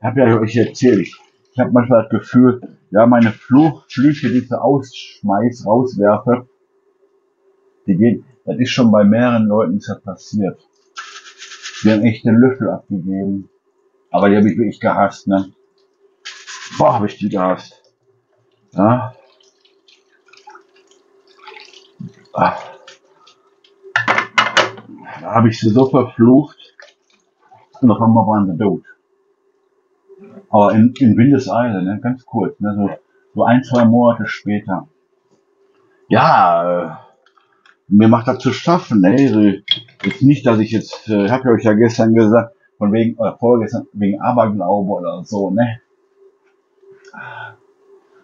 hab ja euch erzählt, ich, ich habe manchmal das Gefühl, ja, meine Fluch, Flüche, die ich so ausschmeiß, rauswerfe, die gehen, das ist schon bei mehreren Leuten ist das passiert. Die haben echt den Löffel abgegeben, aber die habe ich wirklich gehasst, ne? Boah, hab ich die gehasst. Ja. Da habe ich sie so verflucht. Und auf einmal waren sie tot. Aber in, in Windeseile, ne? Ganz kurz. Ne? So, so ein, zwei Monate später. Ja, äh, mir macht das zu schaffen. Ne? So, jetzt nicht, dass ich jetzt, äh, hab ich euch ja gestern gesagt, von wegen, oder vorgestern, wegen Aberglaube oder so, ne?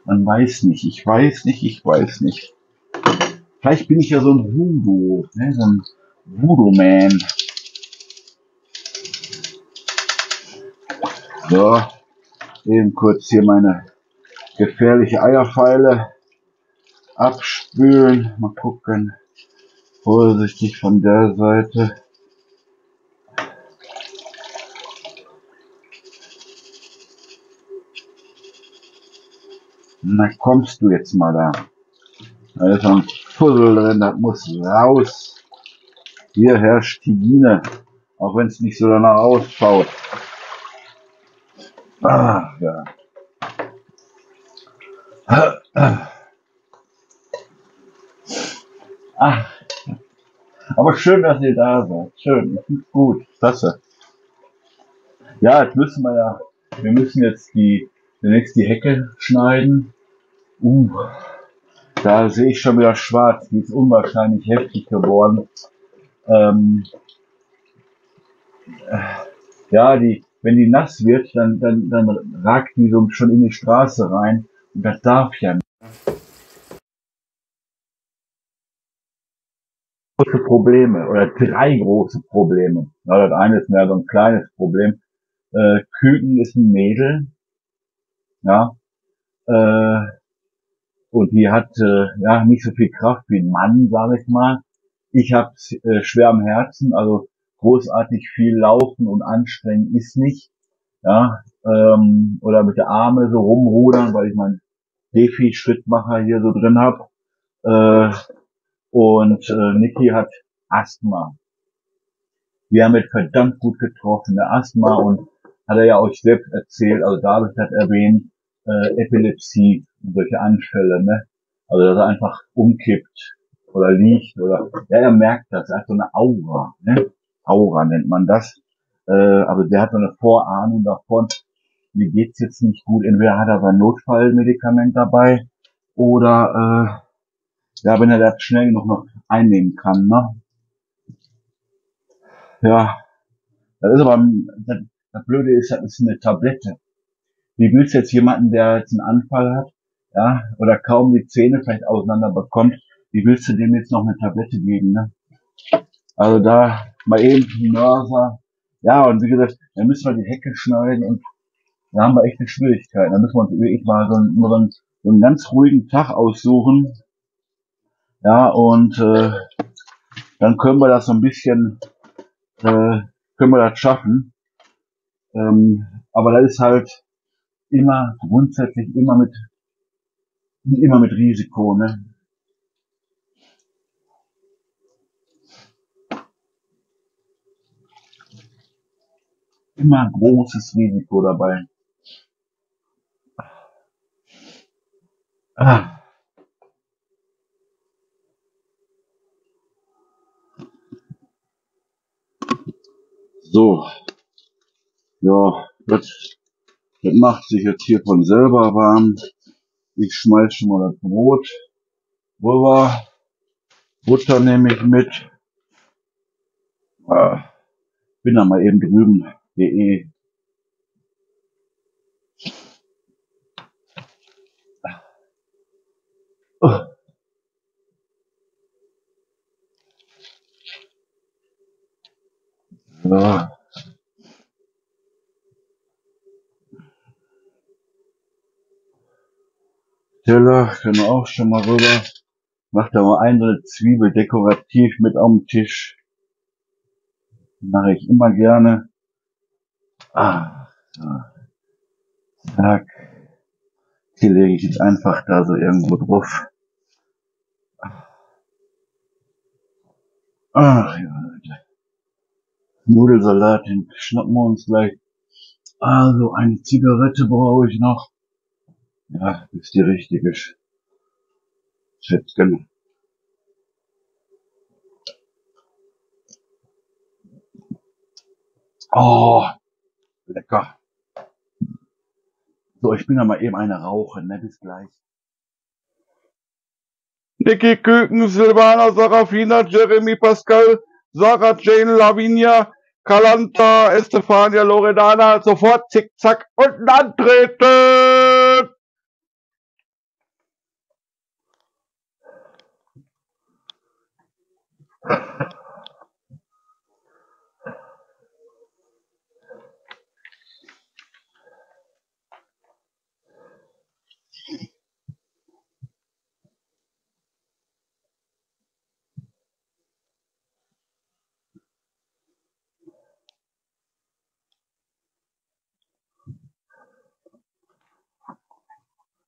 Man weiß nicht, ich weiß nicht, ich weiß nicht. Vielleicht bin ich ja so ein Voodoo, ne? So ein Voodoo-Man. So, eben kurz hier meine gefährliche Eierpfeile abspülen. Mal gucken. vorsichtig von der Seite. Na, kommst du jetzt mal da. Da ist ein Puzzle drin, das muss raus. Hier herrscht Hygiene, auch wenn es nicht so danach ausschaut. Ah, ja. Ach, aber schön, dass ihr da seid. Schön, gut, klasse. Ja, jetzt müssen wir ja, wir müssen jetzt die, demnächst die Hecke schneiden. Uh, da sehe ich schon wieder schwarz. Die ist unwahrscheinlich heftig geworden. Ähm, ja, die, wenn die nass wird, dann, dann, dann ragt die so schon in die Straße rein. Und das darf ja nicht. Große Probleme oder drei große Probleme. Ja, das eine ist mehr so ein kleines Problem. Äh, Küken ist ein Mädel, ja, äh, und die hat äh, ja nicht so viel Kraft wie ein Mann, sage ich mal. Ich habe äh, schwer am Herzen, also großartig viel laufen und anstrengen ist nicht, ja, ähm, oder mit der Arme so rumrudern, weil ich meinen Defi-Schrittmacher hier so drin habe. Äh, Und äh, Niki hat Asthma. Wir haben jetzt verdammt gut getroffen, der Asthma, und hat er ja auch selbst erzählt, also David hat erwähnt, äh, Epilepsie und solche Anfälle, ne? Also dass er einfach umkippt oder liegt oder ja, er merkt das, er hat so eine Aura, ne? Aura nennt man das. Äh, also der hat so eine Vorahnung davon, mir geht's jetzt nicht gut, entweder hat er sein Notfallmedikament dabei oder äh, ja, wenn er das schnell genug noch einnehmen kann, ne? Ja, das ist aber, das, das Blöde ist, das ist eine Tablette. Wie willst du jetzt jemanden, der jetzt einen Anfall hat, ja, oder kaum die Zähne vielleicht auseinander bekommt, wie willst du dem jetzt noch eine Tablette geben, ne? Also da mal eben Mörser. Ja, und wie gesagt, dann müssen wir die Hecke schneiden und da haben wir echt eine Schwierigkeit. Da müssen wir uns wirklich mal so einen, so einen, so einen ganz ruhigen Tag aussuchen. Ja, und äh, dann können wir das so ein bisschen, äh, können wir das schaffen. Ähm, aber das ist halt immer, grundsätzlich immer mit, immer mit Risiko, ne? Immer großes Risiko dabei. Ah. So, ja, das, das macht sich jetzt hier von selber warm. Ich schmeiß schon mal das Brot rüber. Butter nehme ich mit. Äh, bin da mal eben drüben. De. Oh. So. Teller können wir auch schon mal rüber. Macht da mal eine Zwiebel dekorativ mit auf dem Tisch. Mache ich immer gerne. Ah, so. Zack. Die lege ich jetzt einfach da so irgendwo drauf. Ach ja. Nudelsalat, den schnappen wir uns gleich. Also eine Zigarette brauche ich noch. Ja, ist die richtige. Schätz, genau. Oh, lecker. So, ich bin da mal eben eine rauchen, ne? Bis gleich. Niki, Küken, Silvana, Sarafina, Jeremy, Pascal, Sarah, Jane, Lavinia, Kalanta, Estefania, Loredana, sofort zickzack unten antreten!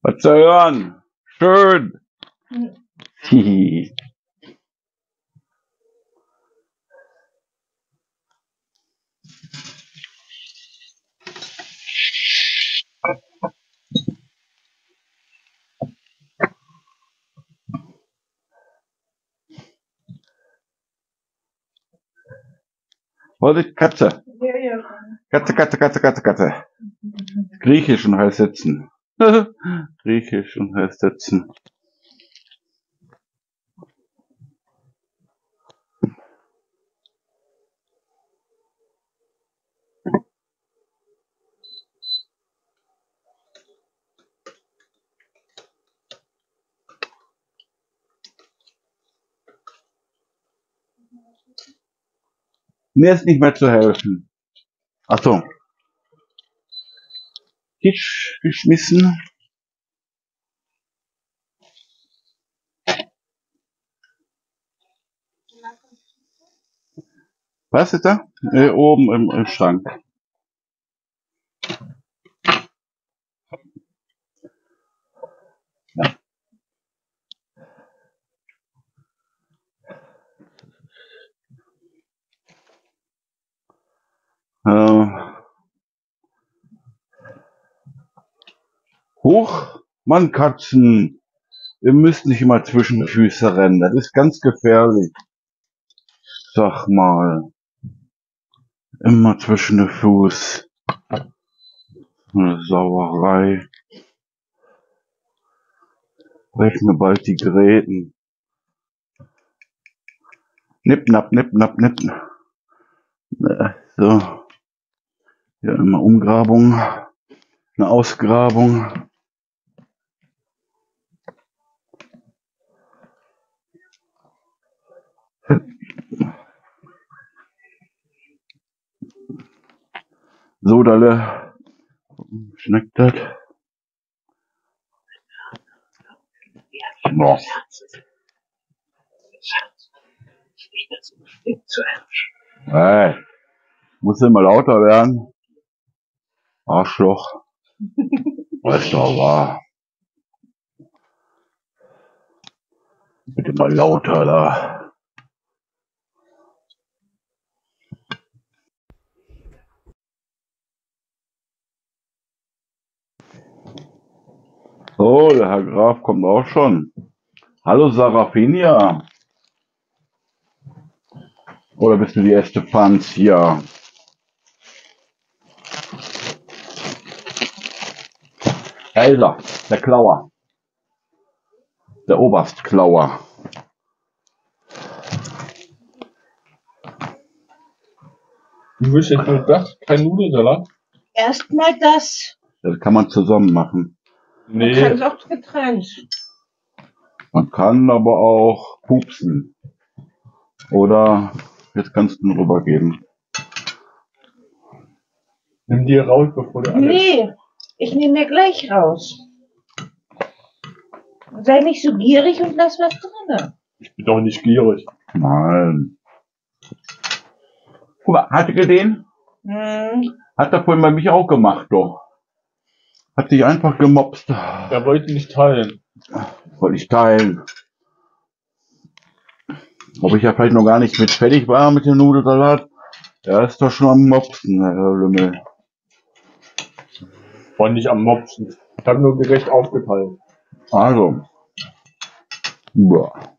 Was zu hören? Schön. Hihi. Vorsicht, Katze. Katze, Katze, Katze, Katze, Katze. Griechisch und heiß sitzen. Griechisch und heiß sitzen. Mir ist nicht mehr zu helfen. Achtung. Kitsch geschmissen. Was ist da? Äh, oben im, im Schrank. Ja. Ähm. Hoch, Mann, Katzen, ihr müsst nicht immer zwischen Füße rennen, das ist ganz gefährlich. Sag mal, immer zwischen den Fuß. Eine Sauerei. Brech mir bald die Gräten. Nipp, napp, nipp, napp, nipp. So. Ja, immer Umgrabung, eine Ausgrabung. So, Dalle, schneckt das. Boah. Hey, muss immer lauter werden. Arschloch. Weißt du, war. Bitte mal lauter da. So, der Herr Graf kommt auch schon. Hallo Sarafinia. Oder bist du die erste Pfanz hier? Elder, der Klauer. Der Oberstklauer. Du willst jetzt nur das? Kein Nudelsalat? Erstmal das. Das kann man zusammen machen. Nee. Man kann es auch getrennt. Man kann aber auch pupsen. Oder jetzt kannst du ihn rübergeben. Nimm dir raus, bevor du alles. Nee. Ich nehme mir gleich raus. Sei nicht so gierig und lass was drin. Ich bin doch nicht gierig. Nein. Guck mal, hat er den? Hm. Hat er vorhin bei mich auch gemacht, doch. Hat sich einfach gemobst. Er wollte nicht teilen. Wollte ich teilen. Ob ich ja vielleicht noch gar nicht mit fertig war mit dem Nudelsalat. Er ist doch schon am Mopsen, Herr Lümmel. Nicht am Mopsen. Ich habe nur gerecht aufgeteilt. Also. Boah.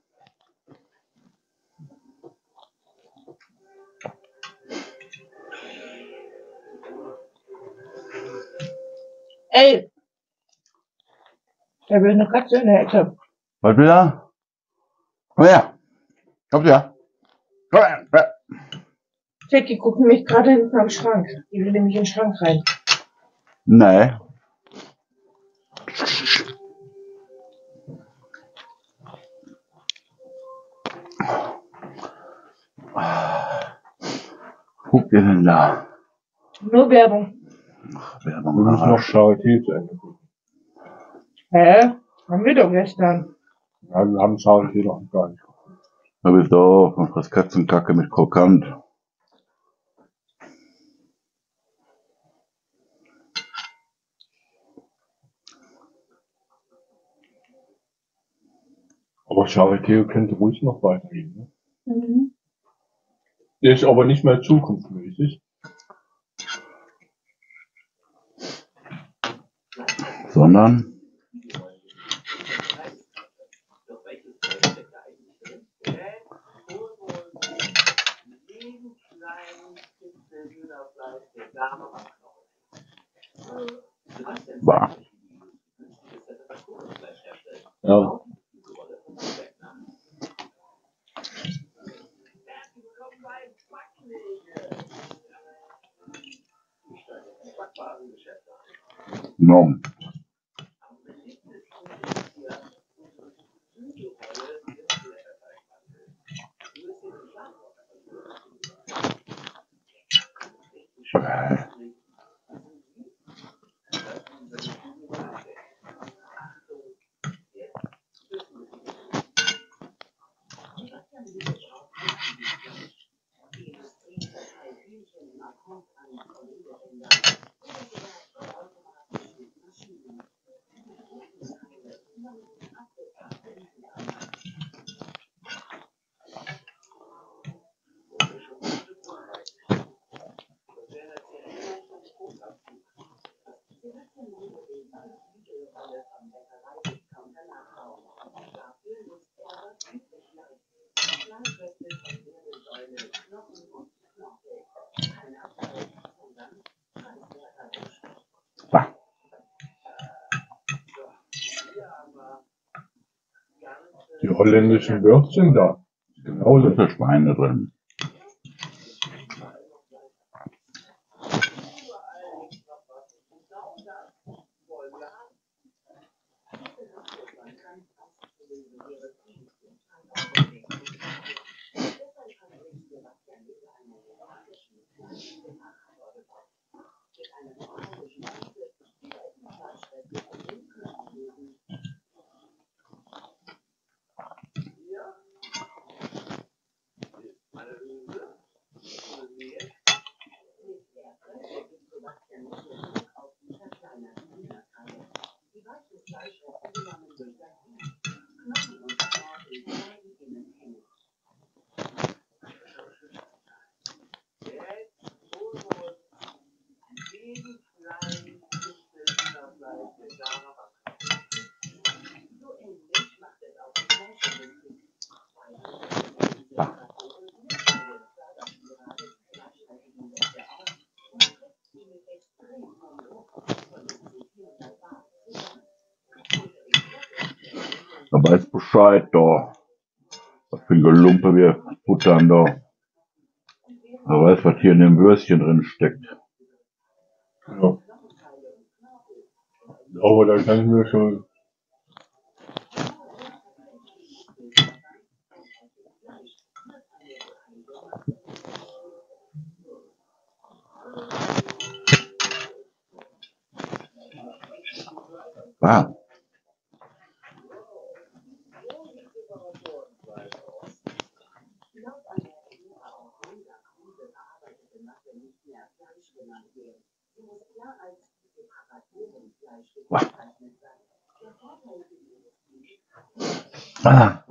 Ey. Der will eine Katze in der Ecke. Was will er? Komm her. Komm her. Komm her. Check, die gucken mich gerade hinten am Schrank. Die will nämlich in den Schrank rein. Nein. Guck dir denn da. Nur Werbung. Ach, Werbung. Du musst noch Charité zu Ende gucken. Hä? Haben wir doch gestern. Ja, wir haben Charité noch gar nicht. Da bist du auch und frisst Katzenkacke mit Krokant. Aber Charité könnte ruhig noch weitergehen, ne? Mhm. Ist aber nicht mehr zukunftsmäßig. Sondern? Bah. Ja. Nom. Die holländischen Würstchen da. Genau, da sind Schweine drin. Da weiß Bescheid, da. Was für ein Gelumpe wir futtern, da. Da weiß, was hier in dem Würstchen drin steckt. Ja. Aber da kann ich mir schon... Ah. Ah.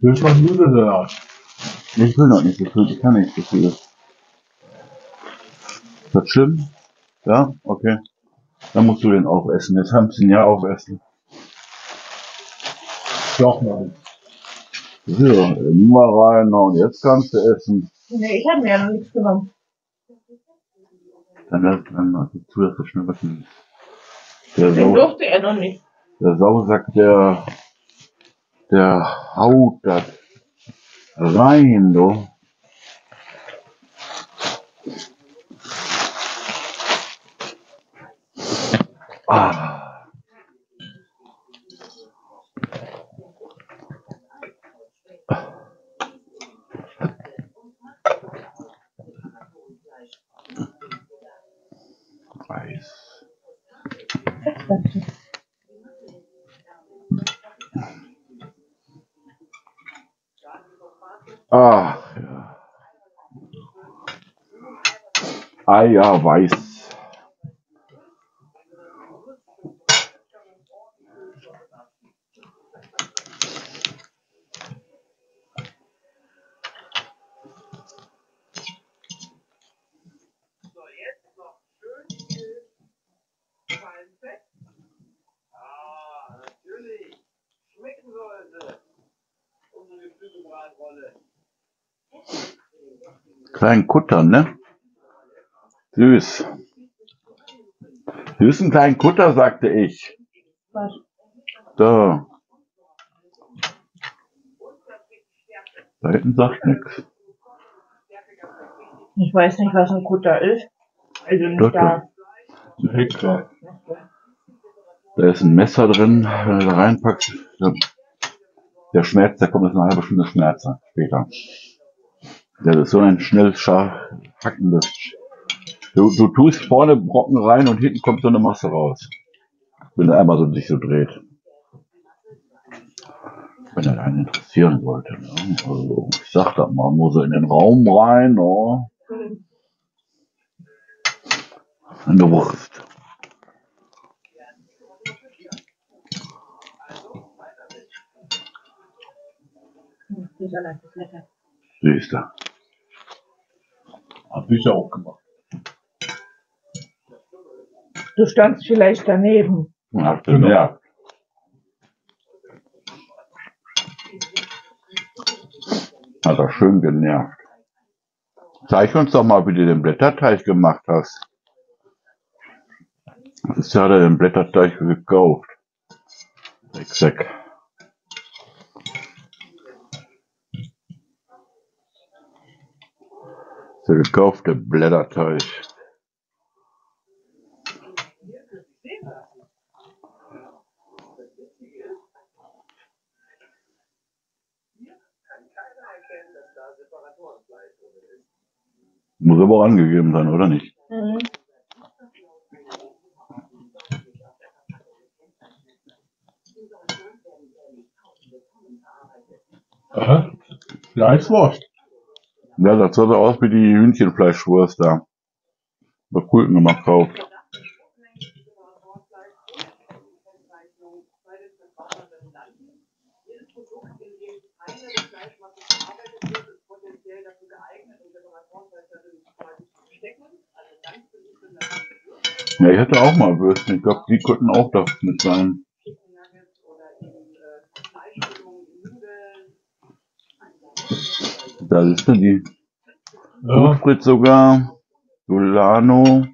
Willst du was Nudelsalat? Ich will noch nicht so viel, ich kann nicht so viel. Ist das schlimm? Ja? Okay. Dann musst du den aufessen. Jetzt kannst du ihn ja aufessen. Doch mal. So, immer rein und jetzt kannst du essen. Nee, ich habe mir ja noch nichts genommen. Dann lass mal zu, dass das schnell was ist. Den durfte er noch nicht. Der Sausack, der, der haut das rein, du. Ah. Eis. Ah, ja. Ah, ja, weiß. Kleinen Kutter, ne? Süß. Süßen kleinen Kutter, sagte ich. Was? Da. Da hinten sagt nichts. Ich weiß nicht, was ein Kutter ist. Also nicht Dotter. Da. Nicht da. Da ist ein Messer drin, wenn du da reinpackst. Der Schmerz, der kommt jetzt eine halbe Stunde Schmerz später. Das ist so ein schnelles, scharf hackendes. Du, du tust vorne Brocken rein und hinten kommt so eine Masse raus. Wenn er einmal so sich so dreht. Wenn er einen interessieren sollte. Ne? Also, ich sag das mal, nur so in den Raum rein. Oh. Eine Wurst. Die Salat ist lecker. Die ist da. Hab ich ja auch gemacht. Du standst vielleicht daneben. Ach, genau. Ja. Hat er schön genervt. Zeig uns doch mal, wie du den Blätterteig gemacht hast. Das hat er den Blätterteig gekauft. Exakt. Der gekaufte Blätterteig. Muss aber angegeben sein, oder nicht? Mhm. Aha, Fleischwurst. Ja, das sah so aus wie die Hühnchenfleischwurst da. Bei Kulten gemacht kauft. Ja, ich hatte auch mal Würstchen. Ich glaube, die könnten auch da mit sein. Da ist ja die Hufritz sogar, Solano.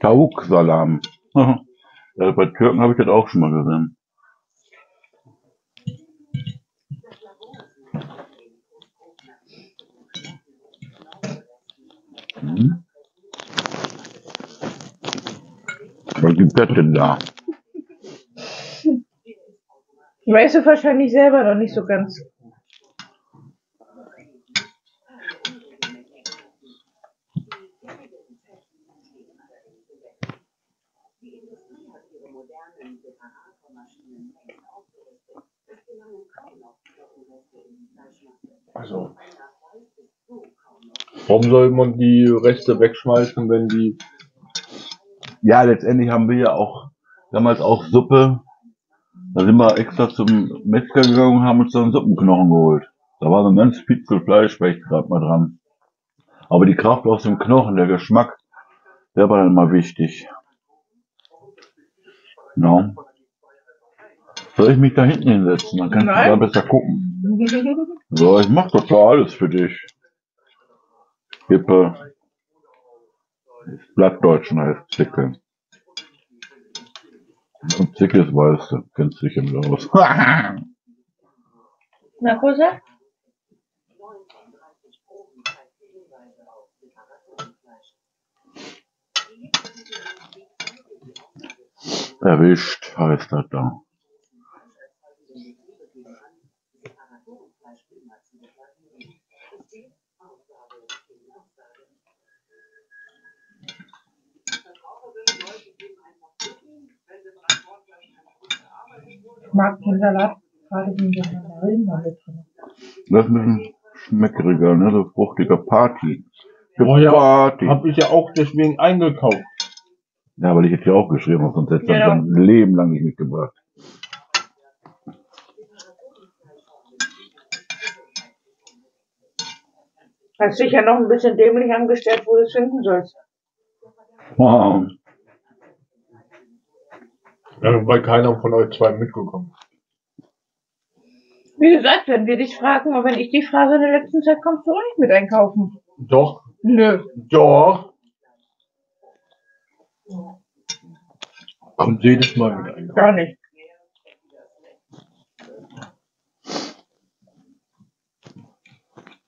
Tauk-Salam. Also bei Türken habe ich das auch schon mal gesehen. Hm. Was gibt das denn da? Weißt du wahrscheinlich selber noch nicht so ganz. Also, warum soll man die Reste wegschmeißen, wenn die... Ja, letztendlich haben wir ja auch damals auch Suppe. Da sind wir extra zum Metzger gegangen und haben uns dann einen Suppenknochen geholt. Da war so ein ganz Spitzel Fleischspecht gerade mal dran. Aber die Kraft aus dem Knochen, der Geschmack, der war dann mal wichtig. Genau. Soll ich mich da hinten hinsetzen? Dann kannst Nein. du da besser gucken. So, ich mach doch da alles für dich. Hippe. Blattdeutschen heißt Zicke. Und Zickes weißt du, kennst dich im Laus. Na, Kosa? Erwischt heißt das da. Ich mag den Salat, gerade den Mandarinen da mit drin. Das ist ein bisschen schmeckriger, ne? So fruchtiger Party. Oh ja, Party. Hab ich ja auch deswegen eingekauft. Ja, weil ich jetzt ja auch geschrieben habe, sonst hätte ich ja dann mein Leben lang nicht mitgebracht. Hast dich ja noch ein bisschen dämlich angestellt, wo du es finden sollst. Wow. Ja, weil keiner von euch zwei mitgekommen ist. Wie gesagt, wenn wir dich fragen, aber wenn ich dich frage in der letzten Zeit, kommst du auch nicht mit einkaufen. Doch. Nö. Doch. Kommt jedes Mal mit einkaufen. Gar nicht.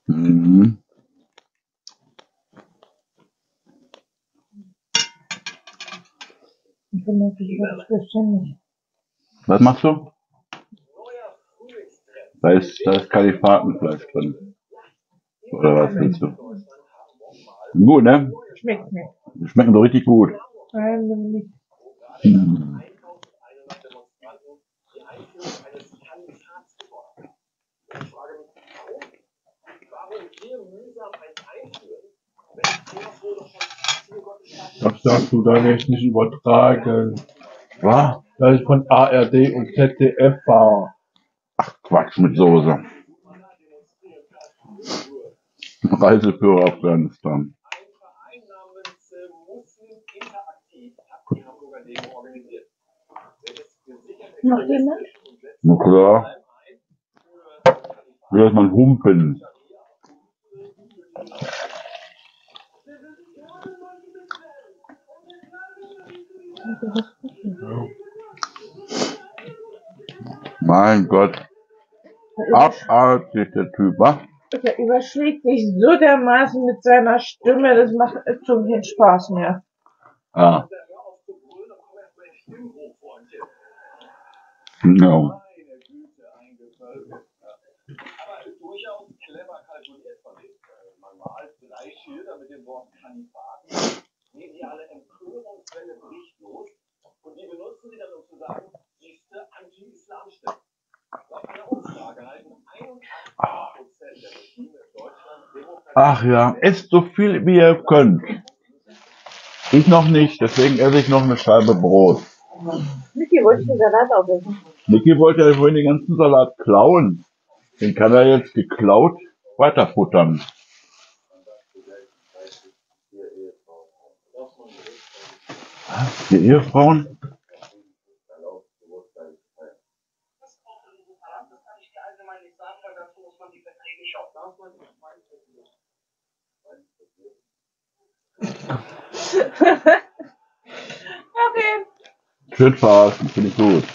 Mhm. Ich vermute, ich weiß das nicht. Was machst du? Da ist, da ist Kalifatenfleisch drin. Oder was willst du? Gut, ne? Schmeckt nicht. Die schmecken so richtig gut. Nein, nicht. Hm. Das darfst du dann jetzt nicht übertragen. Was? Das ist von A R D und Z D F. Ach Quatsch mit Soße. Reiseführer Afghanistan. Noch jemand? Na klar. Will das mal humpen. Ja. Mein Gott. Abartig der Typ, was? Er überschlägt sich so dermaßen mit seiner Stimme, das macht schon keinen Spaß mehr. Ah. No. Und die benutzen sie dann, um zu sagen, siehste Anti-Islam-Stimmen. Bei einer Umfrage halten einunddreißig Prozent der Muslime in Deutschland Demokratie. Ach ja, esst so viel wie ihr könnt. Ich noch nicht, deswegen esse ich noch eine Scheibe Brot. Niki wollte den Salat aufessen. Niki wollte ja vorhin den ganzen Salat klauen. Den kann er jetzt geklaut weiterfuttern. Die Ehefrauen? Okay. Schön verarschen, finde ich gut.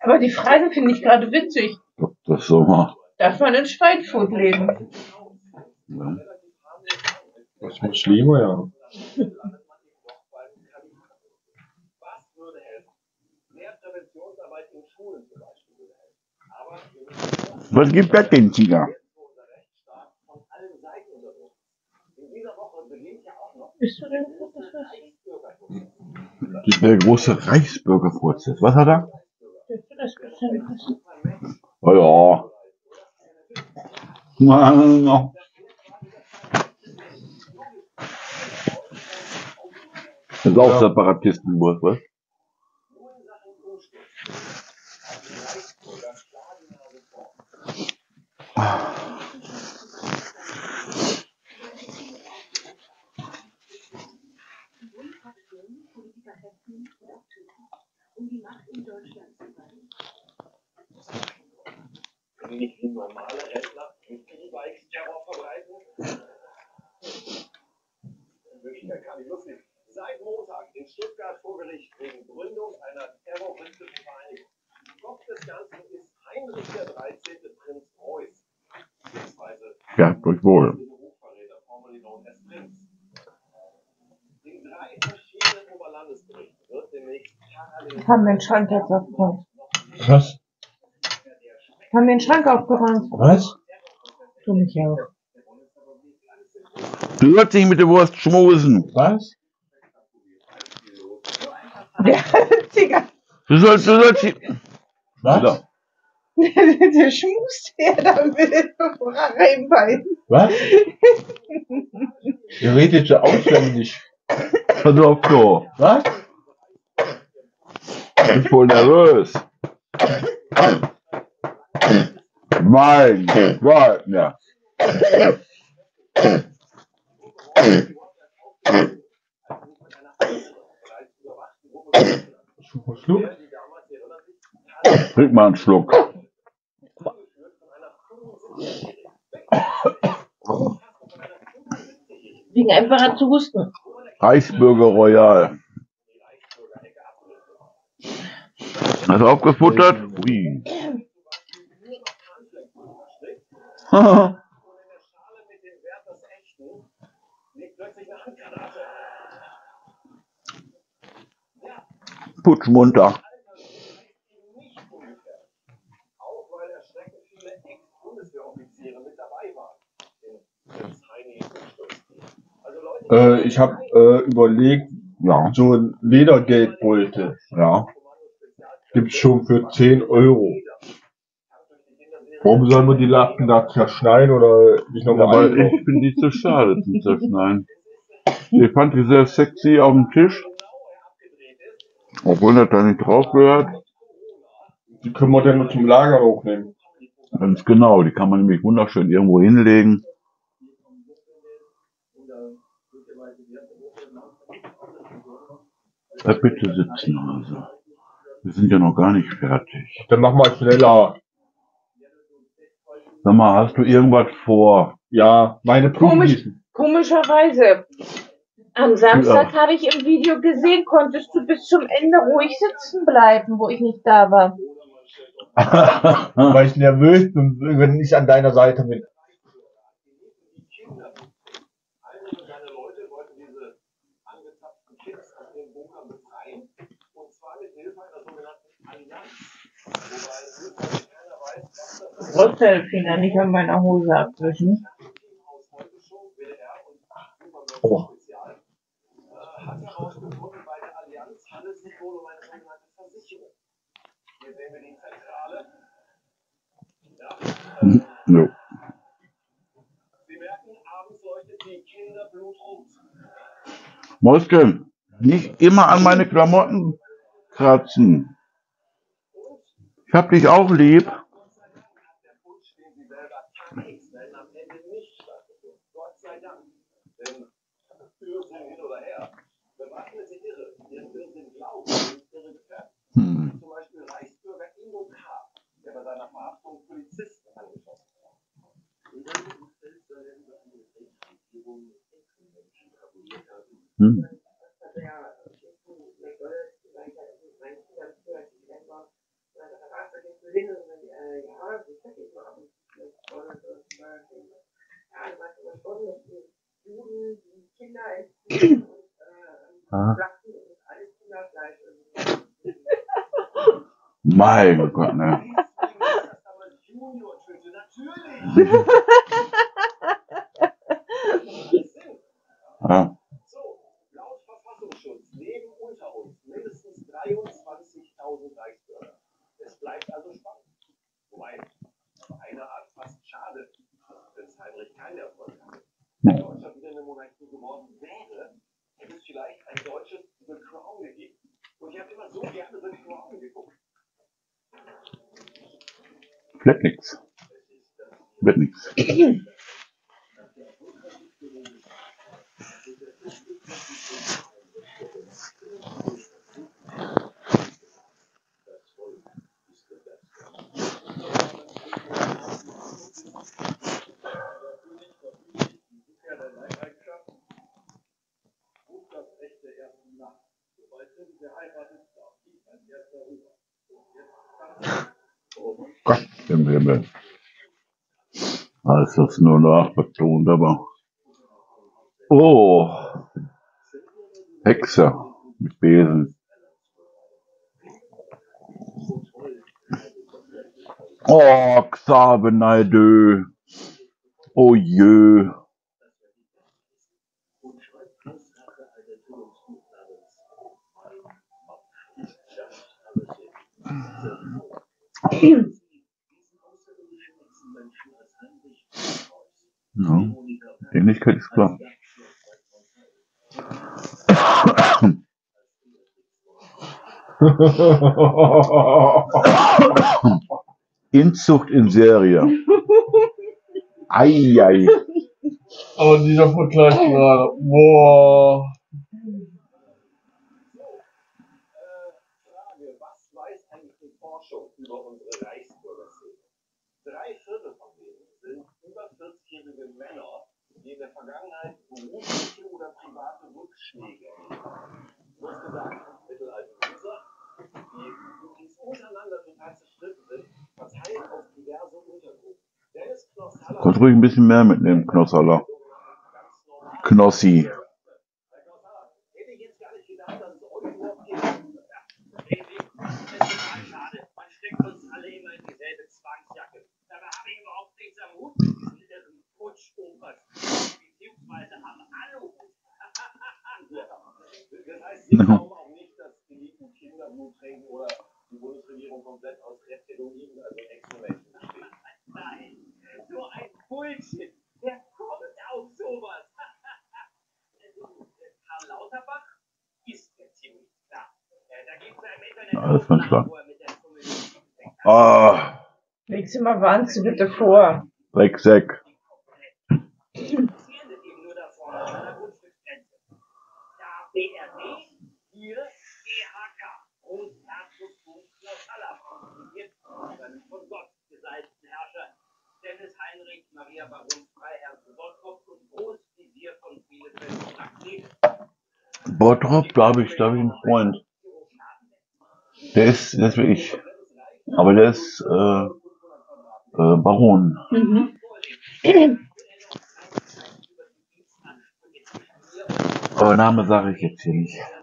Aber die Frage finde ich gerade witzig. Das soll man. Darf man in Streitfood leben? Ja. Das muss schlimmer, ja. Was gibt das denn, Tiger? Bist du denn das? Der große Reichsbürgerprozess. Was hat er? Oh ja. Das ist auch ja. Separatisten, was? Seit Montag in Stuttgart vor Gericht wegen Gründung einer terroristischen Vereinigung. Kopf des Ganzen ist Heinrich der dreizehnte. Prinz Reuß. Beziehungsweise ja, durch wohl. Den Hochverräter, formerly known as Prinz. In drei verschiedenen Oberlandesgerichten wird demnächst parallel. Haben den Schrank jetzt aufgeräumt. Was? Haben den Schrank aufgeräumt. Was? Tu mich ja auch. Du sollst dich mit der Wurst schmusen. Was? Ja, Digga. Du sollst, du sollst... Was? So. Der schmust her damit, vorher reinbeißen. Was? Ihr redet ja auswendig. Pass auf, Klo. Was? Ich bin voll nervös. Mein Gott, ja. Trink mal einen Schluck. Wegen einfacher zu husten. Eisbürger Royal. Hast du aufgefuttert? Ui. Putschmunter. Äh, ich habe äh, überlegt, ja. So ein Ledergeldbeutel, ja, gibt es schon für zehn Euro. Warum sollen wir die Lappen da zerschneiden oder nicht nochmal? Ja, weil ich bin nicht so schade zum Zerschneiden. Ich fand die sehr sexy auf dem Tisch. Obwohl das da nicht drauf gehört. Die können wir dann zum Lager hochnehmen. Ganz genau, die kann man nämlich wunderschön irgendwo hinlegen. Da bitte sitzen, also. Wir sind ja noch gar nicht fertig. Dann mach mal schneller. Sag mal, hast du irgendwas vor? Ja, meine Prüfung. Komischerweise. Am Samstag ja. Habe ich im Video gesehen, konntest du bis zum Ende ruhig sitzen bleiben, wo ich nicht da war. Weil ich nervös bin, wenn ich an deiner Seite bin. Rüsselfinger nicht an meiner Hose abwischen. Oh. No. Mäuschen, nicht immer an meine Klamotten kratzen. Ich hab dich auch lieb. Hm. Hm. Ah. Mein Gott, ne? Ja. So, laut Verfassungsschutz leben unter uns mindestens dreiundzwanzigtausend Reichsbürger. Es bleibt also spannend. Wobei, auf eine Art fast schade, wenn es Heinrich keinen Erfolg hat. Wenn Deutschland wieder eine Monarchie geworden wäre, hätte es vielleicht ein deutsches The Crown gegeben. Und ich habe immer so gerne The Crown geguckt. Bleibt nichts. Wird nichts. Gott im Himmel. Alles das nur noch betont, aber. Oh! Hexe mit Besen. Oh, Xabeneidö. Oh jö. Ja, Ähnlichkeit ist klar. Inzucht in Serie. Eieiei. Aber dieser Vergleich gerade. Boah. Was weiß eigentlich die Forschung über uns? verletzenden Männer, die in der Vergangenheit berufliche oder private Rückschläge erleben. Kurz gesagt, mittelalterliche User, die übrigens untereinander total zerstritten sind, verteilt auf diverse Untergruppen. Dennis Knossalla. Kannst ruhig ein bisschen mehr mitnehmen, Knossalla. Knossi. Ich glaube auch nicht, dass die lieben Kinder Blut trinken oder die Bundesregierung komplett aus Reptiloiden, also Ex-Menschen besteht. Nein, so ein Bullshit, der kommt auf sowas. Karl Lauterbach ist jetzt ziemlich klar. Da gibt es ja im Internet alles ganz klar. Ah. Leg's immer wahnsinnig bitte vor. Dreck, Sack. Bottrop, da habe ich, da hab ich einen Freund. Der ist, der ist wie ich. Aber der ist äh, äh, Baron. Mhm. Aber Name sage ich jetzt hier nicht. Das.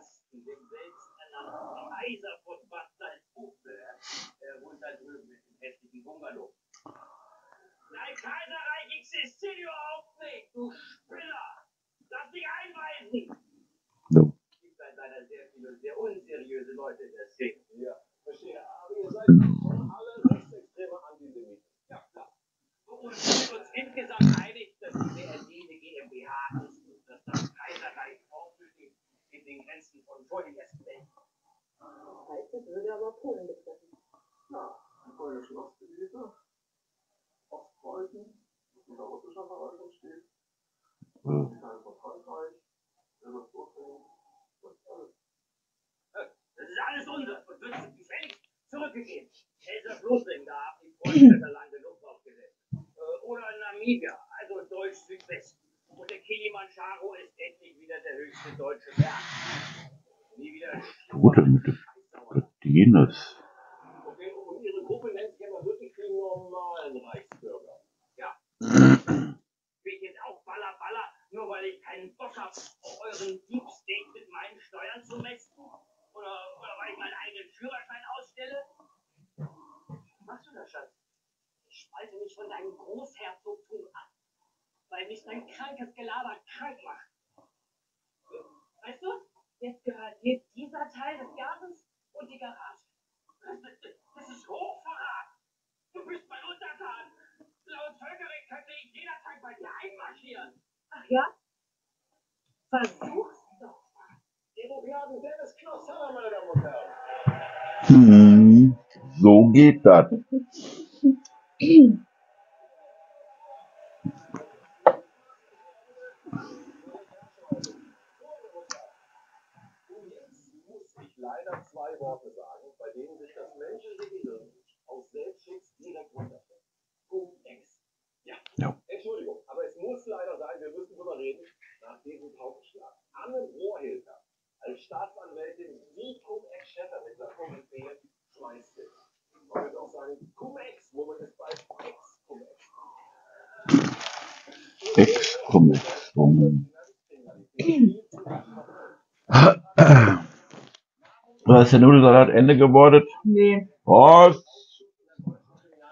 Ist der Nudelsalat Ende geworden? Nee. Was?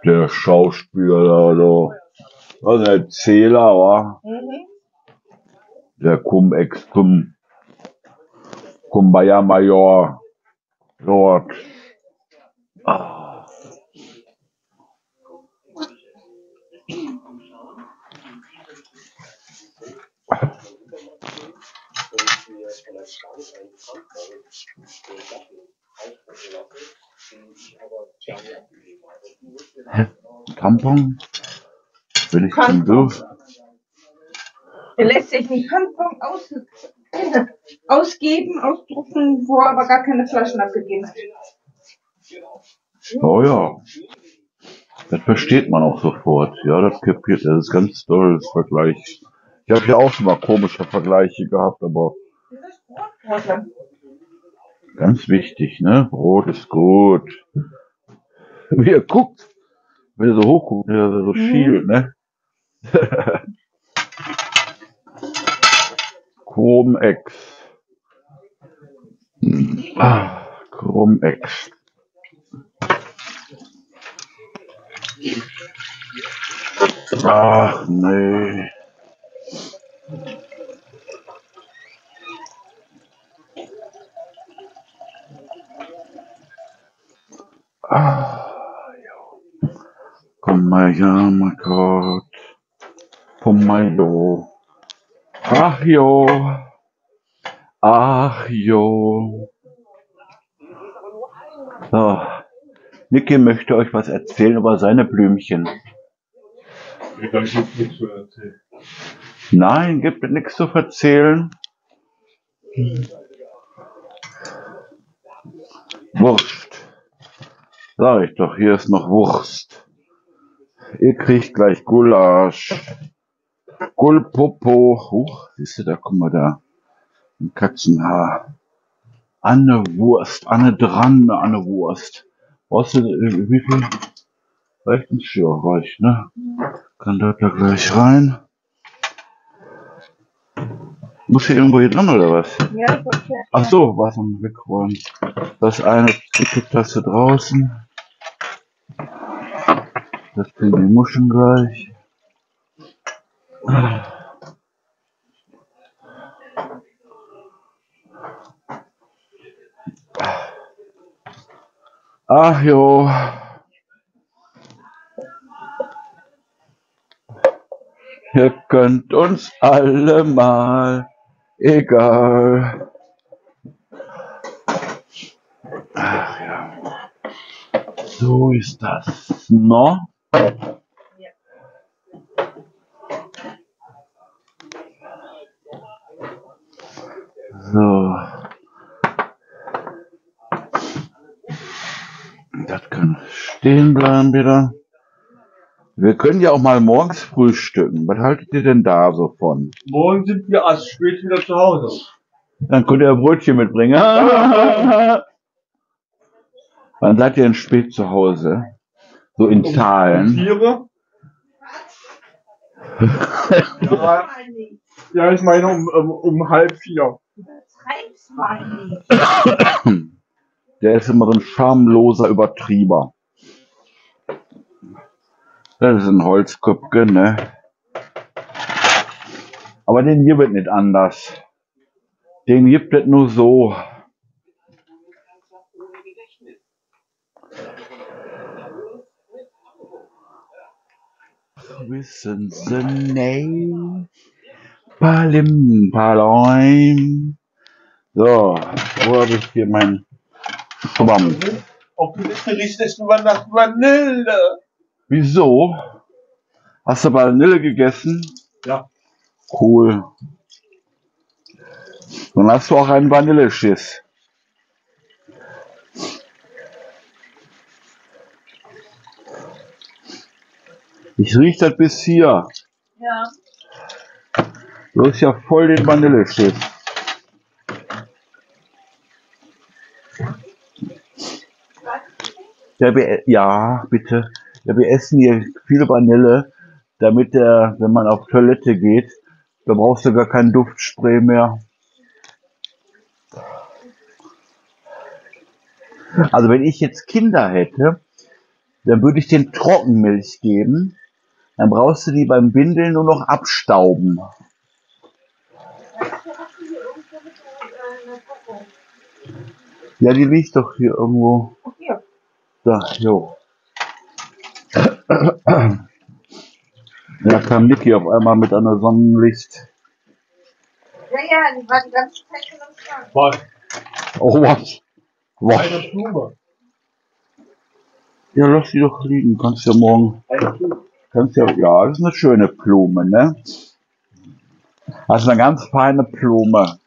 Der Schauspieler da, so. Also der Erzähler, wa? Mhm. Der Cum-Ex, Cum, Kumbaya-Major. Dort. Ah. Tampon? Will ich zum Dürf? Der lässt sich nicht Tampon aus, äh, ausgeben, ausdrucken, wo aber gar keine Flaschen abgegeben hat. Oh ja. Das versteht man auch sofort. Ja, das kapiert, das ist ganz tolles Vergleich. Ich habe ja auch schon mal komische Vergleiche gehabt, aber ganz wichtig, ne? Brot ist gut. Wie er guckt, wenn er so hoch guckt, wenn er so schielt, ne? Chromex. Ah, Chromex. Ach, nee. Ah, ja. Komm mal ja, mein Gott. Komm mal jo. Ach jo. Ach jo. So. Niki möchte euch was erzählen über seine Blümchen. Ich glaube, ich habe nichts zu erzählen. Nein, gibt es nichts zu erzählen. Hm. Wurst. Sag ich doch, hier ist noch Wurst. Ihr kriegt gleich Gulasch. Gulpopo. Huch, siehst du, da guck mal da. Ein Katzenhaar. An der Wurst, an der dran, an der Wurst. Brauchst du, wie viel? Reicht nicht, ja, reicht, ne? Kann da gleich rein. Muss hier irgendwo hier dran oder was? Ja, ich wollte. Ach so, was am Wegräumen. Das eine Tasse draußen. Das kriegen die Muscheln gleich. Ach jo. Ihr könnt uns alle mal, egal. Ach ja. So ist das. No? So. Das kann stehen bleiben wieder. Wir können ja auch mal morgens frühstücken. Was haltet ihr denn da so von? Morgen sind wir erst spät wieder zu Hause. Dann könnt ihr ein Brötchen mitbringen. Wann seid ihr denn spät zu Hause? So in um, Zahlen. Vier? ja, ja, ich meine um, um, um halb vier. Der ist immer so ein schamloser Übertrieber. Das ist ein Holzköpke, ne? Aber den hier wird nicht anders. Den gibt es nur so. Wissen Sie nicht? Palim, Palim. So, wo habe ich hier meinen Schwamm? Auf dem Liste riecht es nur nach Vanille. Wieso? Hast du Vanille gegessen? Ja. Cool. Dann hast du auch einen Vanilleschiss. Ich riech das bis hier. Ja. Du hast ja voll den Vanilleschiss. Ja, ja, bitte. Ja, wir essen hier viel Vanille, damit der, wenn man auf Toilette geht, da brauchst du gar kein Duftspray mehr. Also wenn ich jetzt Kinder hätte, dann würde ich denen Trockenmilch geben. Dann brauchst du die beim Windeln nur noch abstauben. Ja, die liegt doch hier irgendwo. Da, jo. Da kam Niki auf einmal mit einer Sonnenlicht. Ja, ja, die war die ganze Zeit schon am Schrank. Was? Oh, was? Was? Eine Blume. Ja, lass die doch liegen. Kannst ja morgen. Eine Blume. Kannst ja, ja, das ist eine schöne Blume, ne? Das ist eine ganz feine Blume.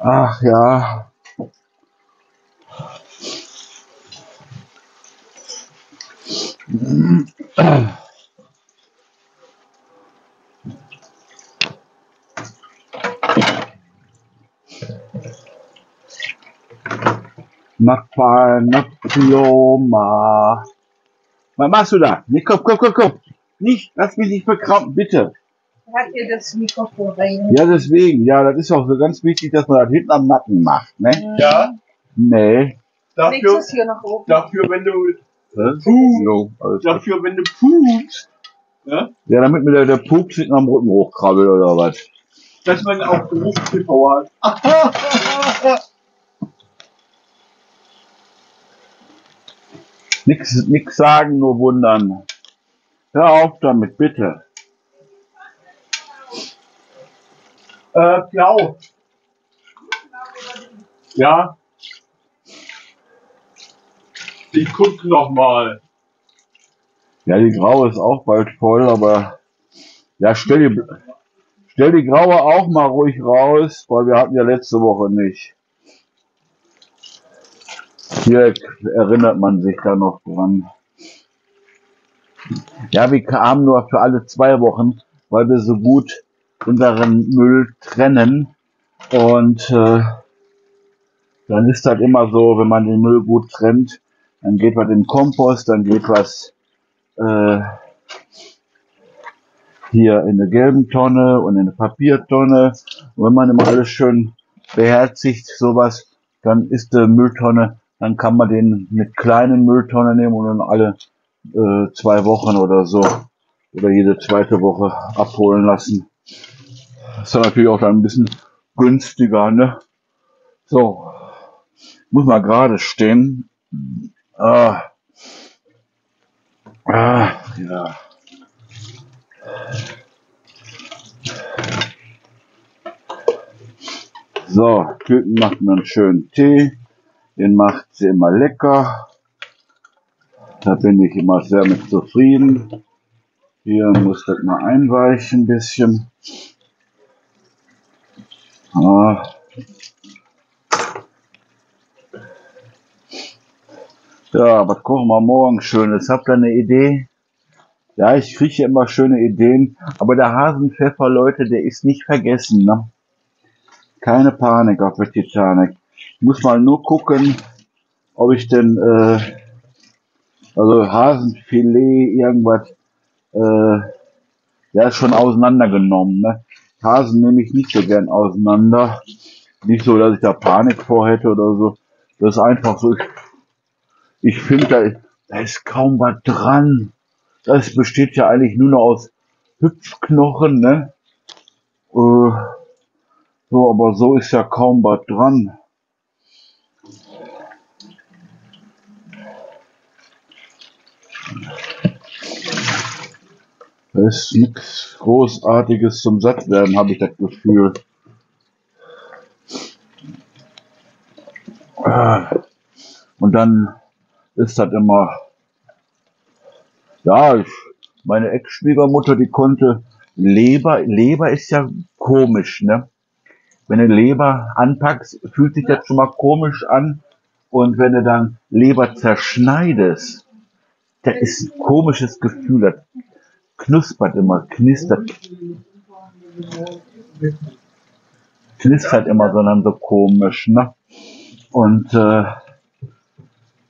Ach ja. Mapanoptioma. Was machst du da? Nee, komm, komm, komm, komm. Nicht, lass mich nicht verkrampfen, bitte. Hat ihr das Mikrofon rein? Ja, deswegen. Ja, das ist auch so ganz wichtig, dass man das hinten am Nacken macht, ne? Ja. Nee. Dafür, hier nach oben. Dafür, wenn du Puh, no, dafür, wenn du pupst, ja? Ja, damit mir der, der Pups hinten am Rücken hochkrabbelt oder was. Dass man auch Geruchspower hat. Nix, nix sagen, nur wundern. Hör auf damit, bitte. Äh, blau. Ja. Die guckt noch mal. Ja, die graue ist auch bald voll, aber ja, stell die, stell die graue auch mal ruhig raus, weil wir hatten ja letzte Woche nicht. Hier erinnert man sich da noch dran. Ja, wir kamen nur für alle zwei Wochen, weil wir so gut unseren Müll trennen. Und äh, dann ist halt immer so, wenn man den Müll gut trennt, dann geht was in den Kompost, dann geht was äh, hier in eine gelben Tonne und in eine Papiertonne. Und wenn man immer alles schön beherzigt, sowas, dann ist eine Mülltonne, dann kann man den mit kleinen Mülltonnen nehmen und dann alle äh, zwei Wochen oder so oder jede zweite Woche abholen lassen. Ist dann natürlich auch dann ein bisschen günstiger, ne? So, muss mal gerade stehen. Ah. Ah, ja. So, Küken macht man einen schönen Tee. Den macht sie immer lecker. Da bin ich immer sehr mit zufrieden. Hier muss das mal einweichen ein bisschen. Ah. Ja, was kochen wir morgen Schönes? Habt ihr eine Idee? Ja, ich kriege immer schöne Ideen. Aber der Hasenpfeffer, Leute, der ist nicht vergessen, ne? Keine Panik auf der Titanic. Ich muss mal nur gucken, ob ich denn, äh, also Hasenfilet, irgendwas, äh, ja, ist schon auseinandergenommen, ne? Hasen nehme ich nicht so gern auseinander. Nicht so, dass ich da Panik vor hätte oder so. Das ist einfach so. Ich, Ich finde, da, da ist kaum was dran. Das besteht ja eigentlich nur noch aus Hüpfknochen, ne? Äh, so, aber so ist ja kaum was dran. Da ist nichts Großartiges zum Sattwerden, habe ich das Gefühl. Und dann ist das immer, ja, ich, meine Ex-Schwiegermutter, die konnte Leber, Leber ist ja komisch, ne? Wenn du Leber anpackst, fühlt sich das schon mal komisch an, und wenn du dann Leber zerschneidest, das ist ein komisches Gefühl, das knuspert immer, knistert, knistert immer, sondern so komisch, ne? Und, äh,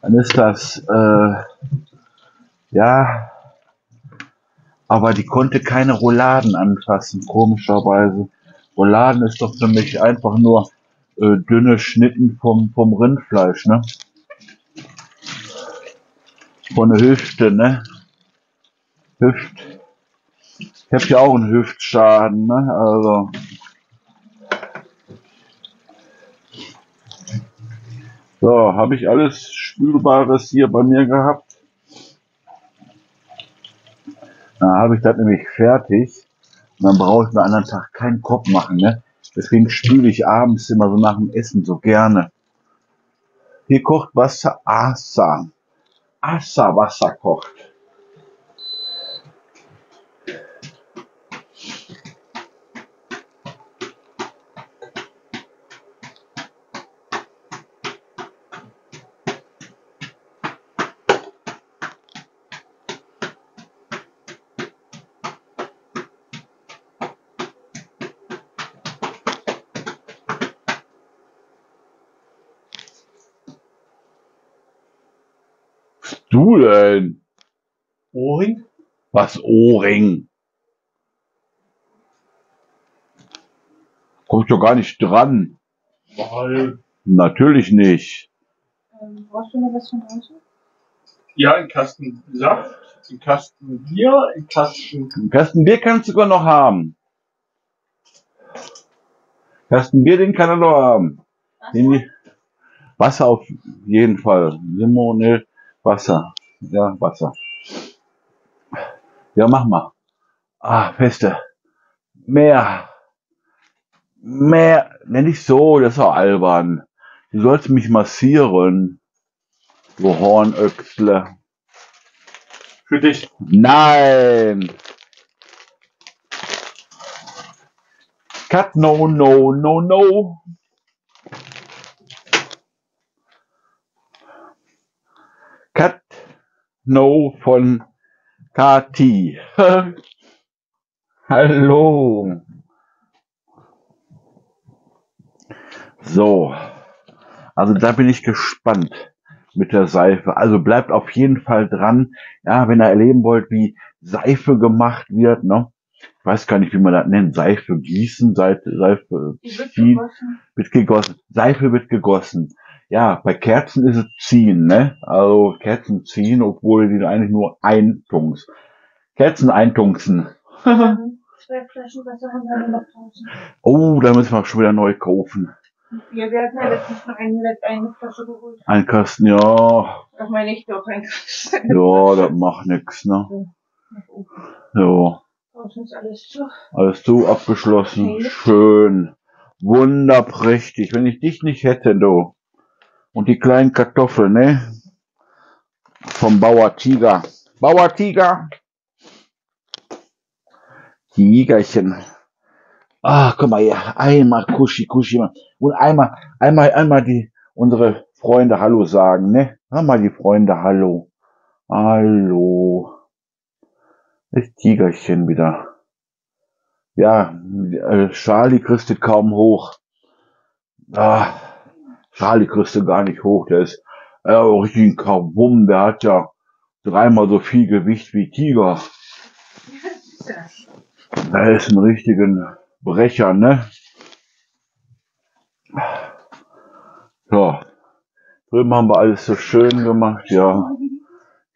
dann ist das, äh, ja, aber die konnte keine Rouladen anfassen, komischerweise. Rouladen ist doch für mich einfach nur äh, dünne Schnitten vom, vom Rindfleisch, ne? Von der Hüfte, ne? Hüft. Ich hab ja auch einen Hüftschaden, ne? Also. So, habe ich alles Spülbares hier bei mir gehabt. Dann habe ich das nämlich fertig. Und dann brauche ich mir anderen Tag keinen Kopf machen, ne? Deswegen spüle ich abends immer so nach dem Essen so gerne. Hier kocht Wasser Asa. Asa Wasser kocht. du denn? Ohrring? Was Ohrring? Kommst doch gar nicht dran. Weil. Natürlich nicht. Ähm, brauchst du noch was von draußen? Ja, einen Kasten Saft, einen Kasten Bier, einen Kasten... Einen Kasten Bier kannst du sogar noch haben. Kasten Bier, den kann er noch haben. Wasser? Wasser auf jeden Fall. Limonade, Wasser. Ja, Wasser. Ja, mach mal. Ah, feste. Mehr. Mehr. Nenn dich so, das ist doch albern. Du sollst mich massieren. Du Hornöchsle. Für dich. Nein. Cut, no, no, no, no. Cut, no von Kati. Hallo. So. Also da bin ich gespannt mit der Seife. Also bleibt auf jeden Fall dran. Ja, wenn ihr erleben wollt, wie Seife gemacht wird, ne? Ich weiß gar nicht, wie man das nennt. Seife gießen, Seife, Seife ziehen, wird gegossen. Seife wird gegossen. Ja, bei Kerzen ist es ziehen, ne? Also Kerzen ziehen, obwohl die eigentlich nur eintunks. Kerzen eintunksen. Zwei Flaschen Wasser haben wir noch draußen. Oh, da müssen wir schon wieder neu kaufen. Ja, wir hatten ja letztens noch eine Flasche geholt. Ein Kasten, ja. Doch mal nicht doch ein Kasten. Ja, das macht nichts, ne? Ja. Alles zu. Alles zu, abgeschlossen. Okay. Schön. Wunderprächtig. Wenn ich dich nicht hätte, du. Und die kleinen Kartoffeln, ne? Vom Bauer Tiger. Bauer Tiger. Tigerchen. Ah, guck mal hier. Einmal Kuschi, Kuschi. Und einmal, einmal, einmal die, unsere Freunde Hallo sagen, ne? Einmal die Freunde Hallo. Hallo. Das Tigerchen wieder. Ja, Charlie kriegst du kaum hoch. Ah, Charlie kriegst du gar nicht hoch. Der ist äh, richtig ein Kabum. Der hat ja dreimal so viel Gewicht wie Tiger. Der ist ein richtigen Brecher, ne? Ja. Drüben haben wir alles so schön gemacht. Ja.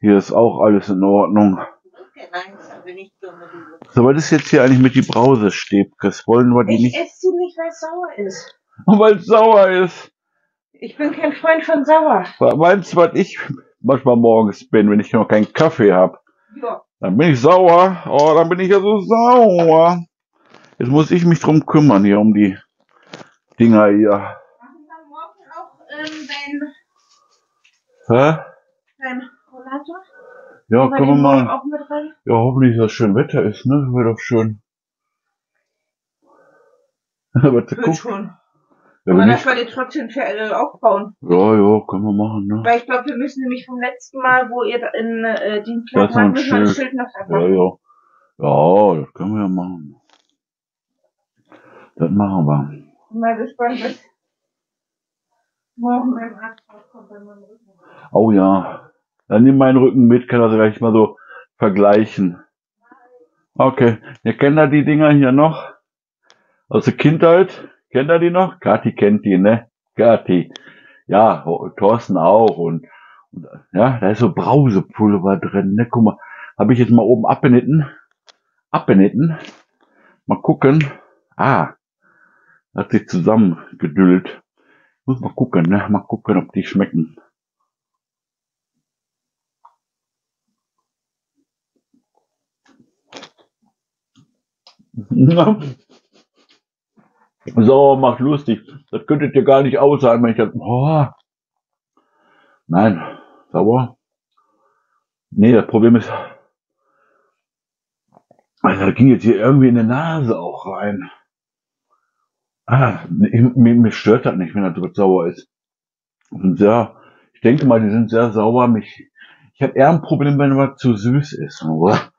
Hier ist auch alles in Ordnung. So, was ist jetzt hier eigentlich mit die Brausestäbkes? Wollen wir die ich nicht? Ich esse sie nicht, weil es sauer ist. Weil es sauer ist. Ich bin kein Freund von sauer. Meinst du, was ich manchmal morgens bin, wenn ich noch keinen Kaffee habe? Ja. Dann bin ich sauer. Oh, dann bin ich ja so sauer. Jetzt muss ich mich drum kümmern, hier um die Dinger hier. Machen wir morgen auch ähm, dein... Hä? Dein Rollator? Ja, können wir mal. Auch mit rein? Ja, hoffentlich, dass schön Wetter ist, ne? Wäre doch schön. Aber zu gucken. Schon. Ja, aber dass wir den trotzdem aufbauen. Ja, ja, können wir machen, ne? Weil ich glaube, wir müssen nämlich vom letzten Mal, wo ihr in äh, den Plan waren, müssen wir das Schild noch machen. Ja, ja. Ja, das können wir ja machen. Das machen wir. Ich bin mal gespannt, was morgen beim Arzt rauskommt, wenn man Rücken hat. Oh ja. Dann nimm meinen Rücken mit, kann das gleich mal so vergleichen. Okay, ihr kennt da die Dinger hier noch? Aus der Kindheit? Kennt ihr die noch? Kathi kennt die, ne? Kathi. Ja, Thorsten auch. Und, und ja, da ist so Brausepulver drin, ne? Guck mal, habe ich jetzt mal oben abgenitten. Abgenitten. Mal gucken. Ah, hat sich zusammengedüllt. Muss mal gucken, ne? Mal gucken, ob die schmecken. So, macht lustig. Das könntet ihr gar nicht aushalten, wenn ich das... Oh. Nein, sauer. Nee, das Problem ist... Also, das ging jetzt hier irgendwie in die Nase auch rein. Ah, ich, mir, mir stört das nicht, wenn das so sauer ist. Und sehr, ich denke mal, die sind sehr sauer. Mich, ich habe eher ein Problem, wenn was zu süß ist. Oder?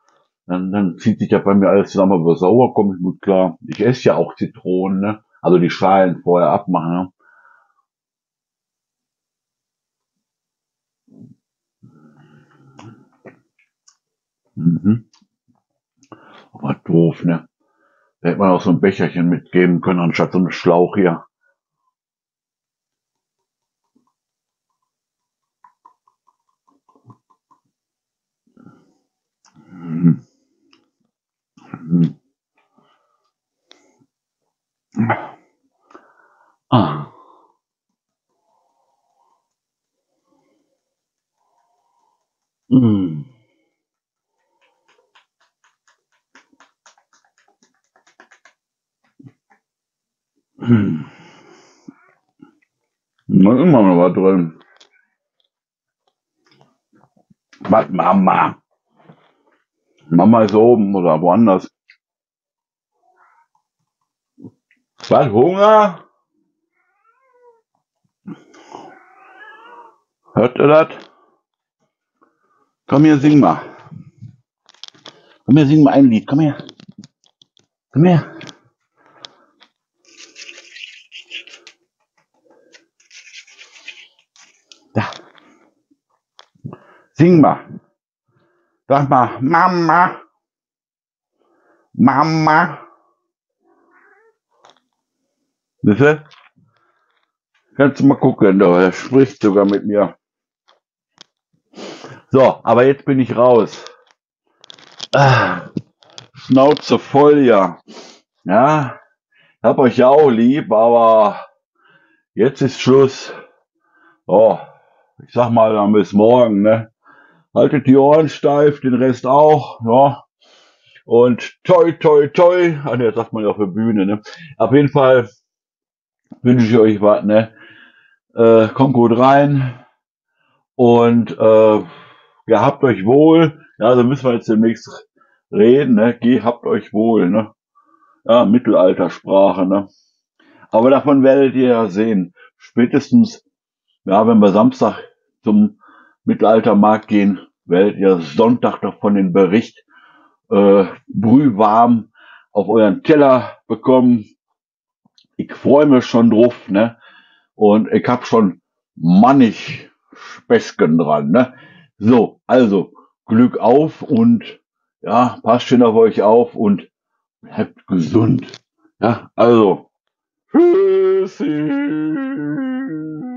Dann, dann zieht sich ja bei mir alles zusammen, aber sauer komme ich gut klar. Ich esse ja auch Zitronen, ne? Also die Schalen vorher abmachen. Ne? Mhm. Aber doof, ne? Da hätte man auch so ein Becherchen mitgeben können, anstatt so einen Schlauch hier. Mhm. Mhm. Ah. Mhm. Hm. Da ist immer noch was drin. Was, Mama? Mama ist oben oder woanders. Was, Hunger? Hört ihr das? Komm hier, sing mal. Komm hier, sing mal ein Lied. Komm her. Komm her. Sing mal. Sag mal, Mama. Mama. Siehst du? Kannst du mal gucken, er spricht sogar mit mir. So, aber jetzt bin ich raus. Ah, Schnauze voll, ja. Ja, hab euch ja auch lieb, aber jetzt ist Schluss. Oh, ich sag mal, dann bis morgen, ne? Haltet die Ohren steif, den Rest auch, ja. Und toi, toi, toi. Ah, ne, das sagt man ja auf der Bühne, ne. Auf jeden Fall wünsche ich euch was, ne. Äh, kommt gut rein. Und, äh, gehabt euch wohl. Ja, da müssen wir jetzt demnächst reden, ne. Gehabt euch wohl, ne. Ja, Mittelaltersprache, ne. Aber davon werdet ihr ja sehen. Spätestens, ja, wenn wir Samstag zum Mittelaltermarkt gehen, werdet ihr Sonntag davon den Bericht äh, brühwarm auf euren Teller bekommen. Ich freue mich schon drauf, ne? Und ich habe schon mannig Späßchen dran, ne? So, also Glück auf und ja, passt schön auf euch auf und bleibt gesund. Ja, also tschüssi.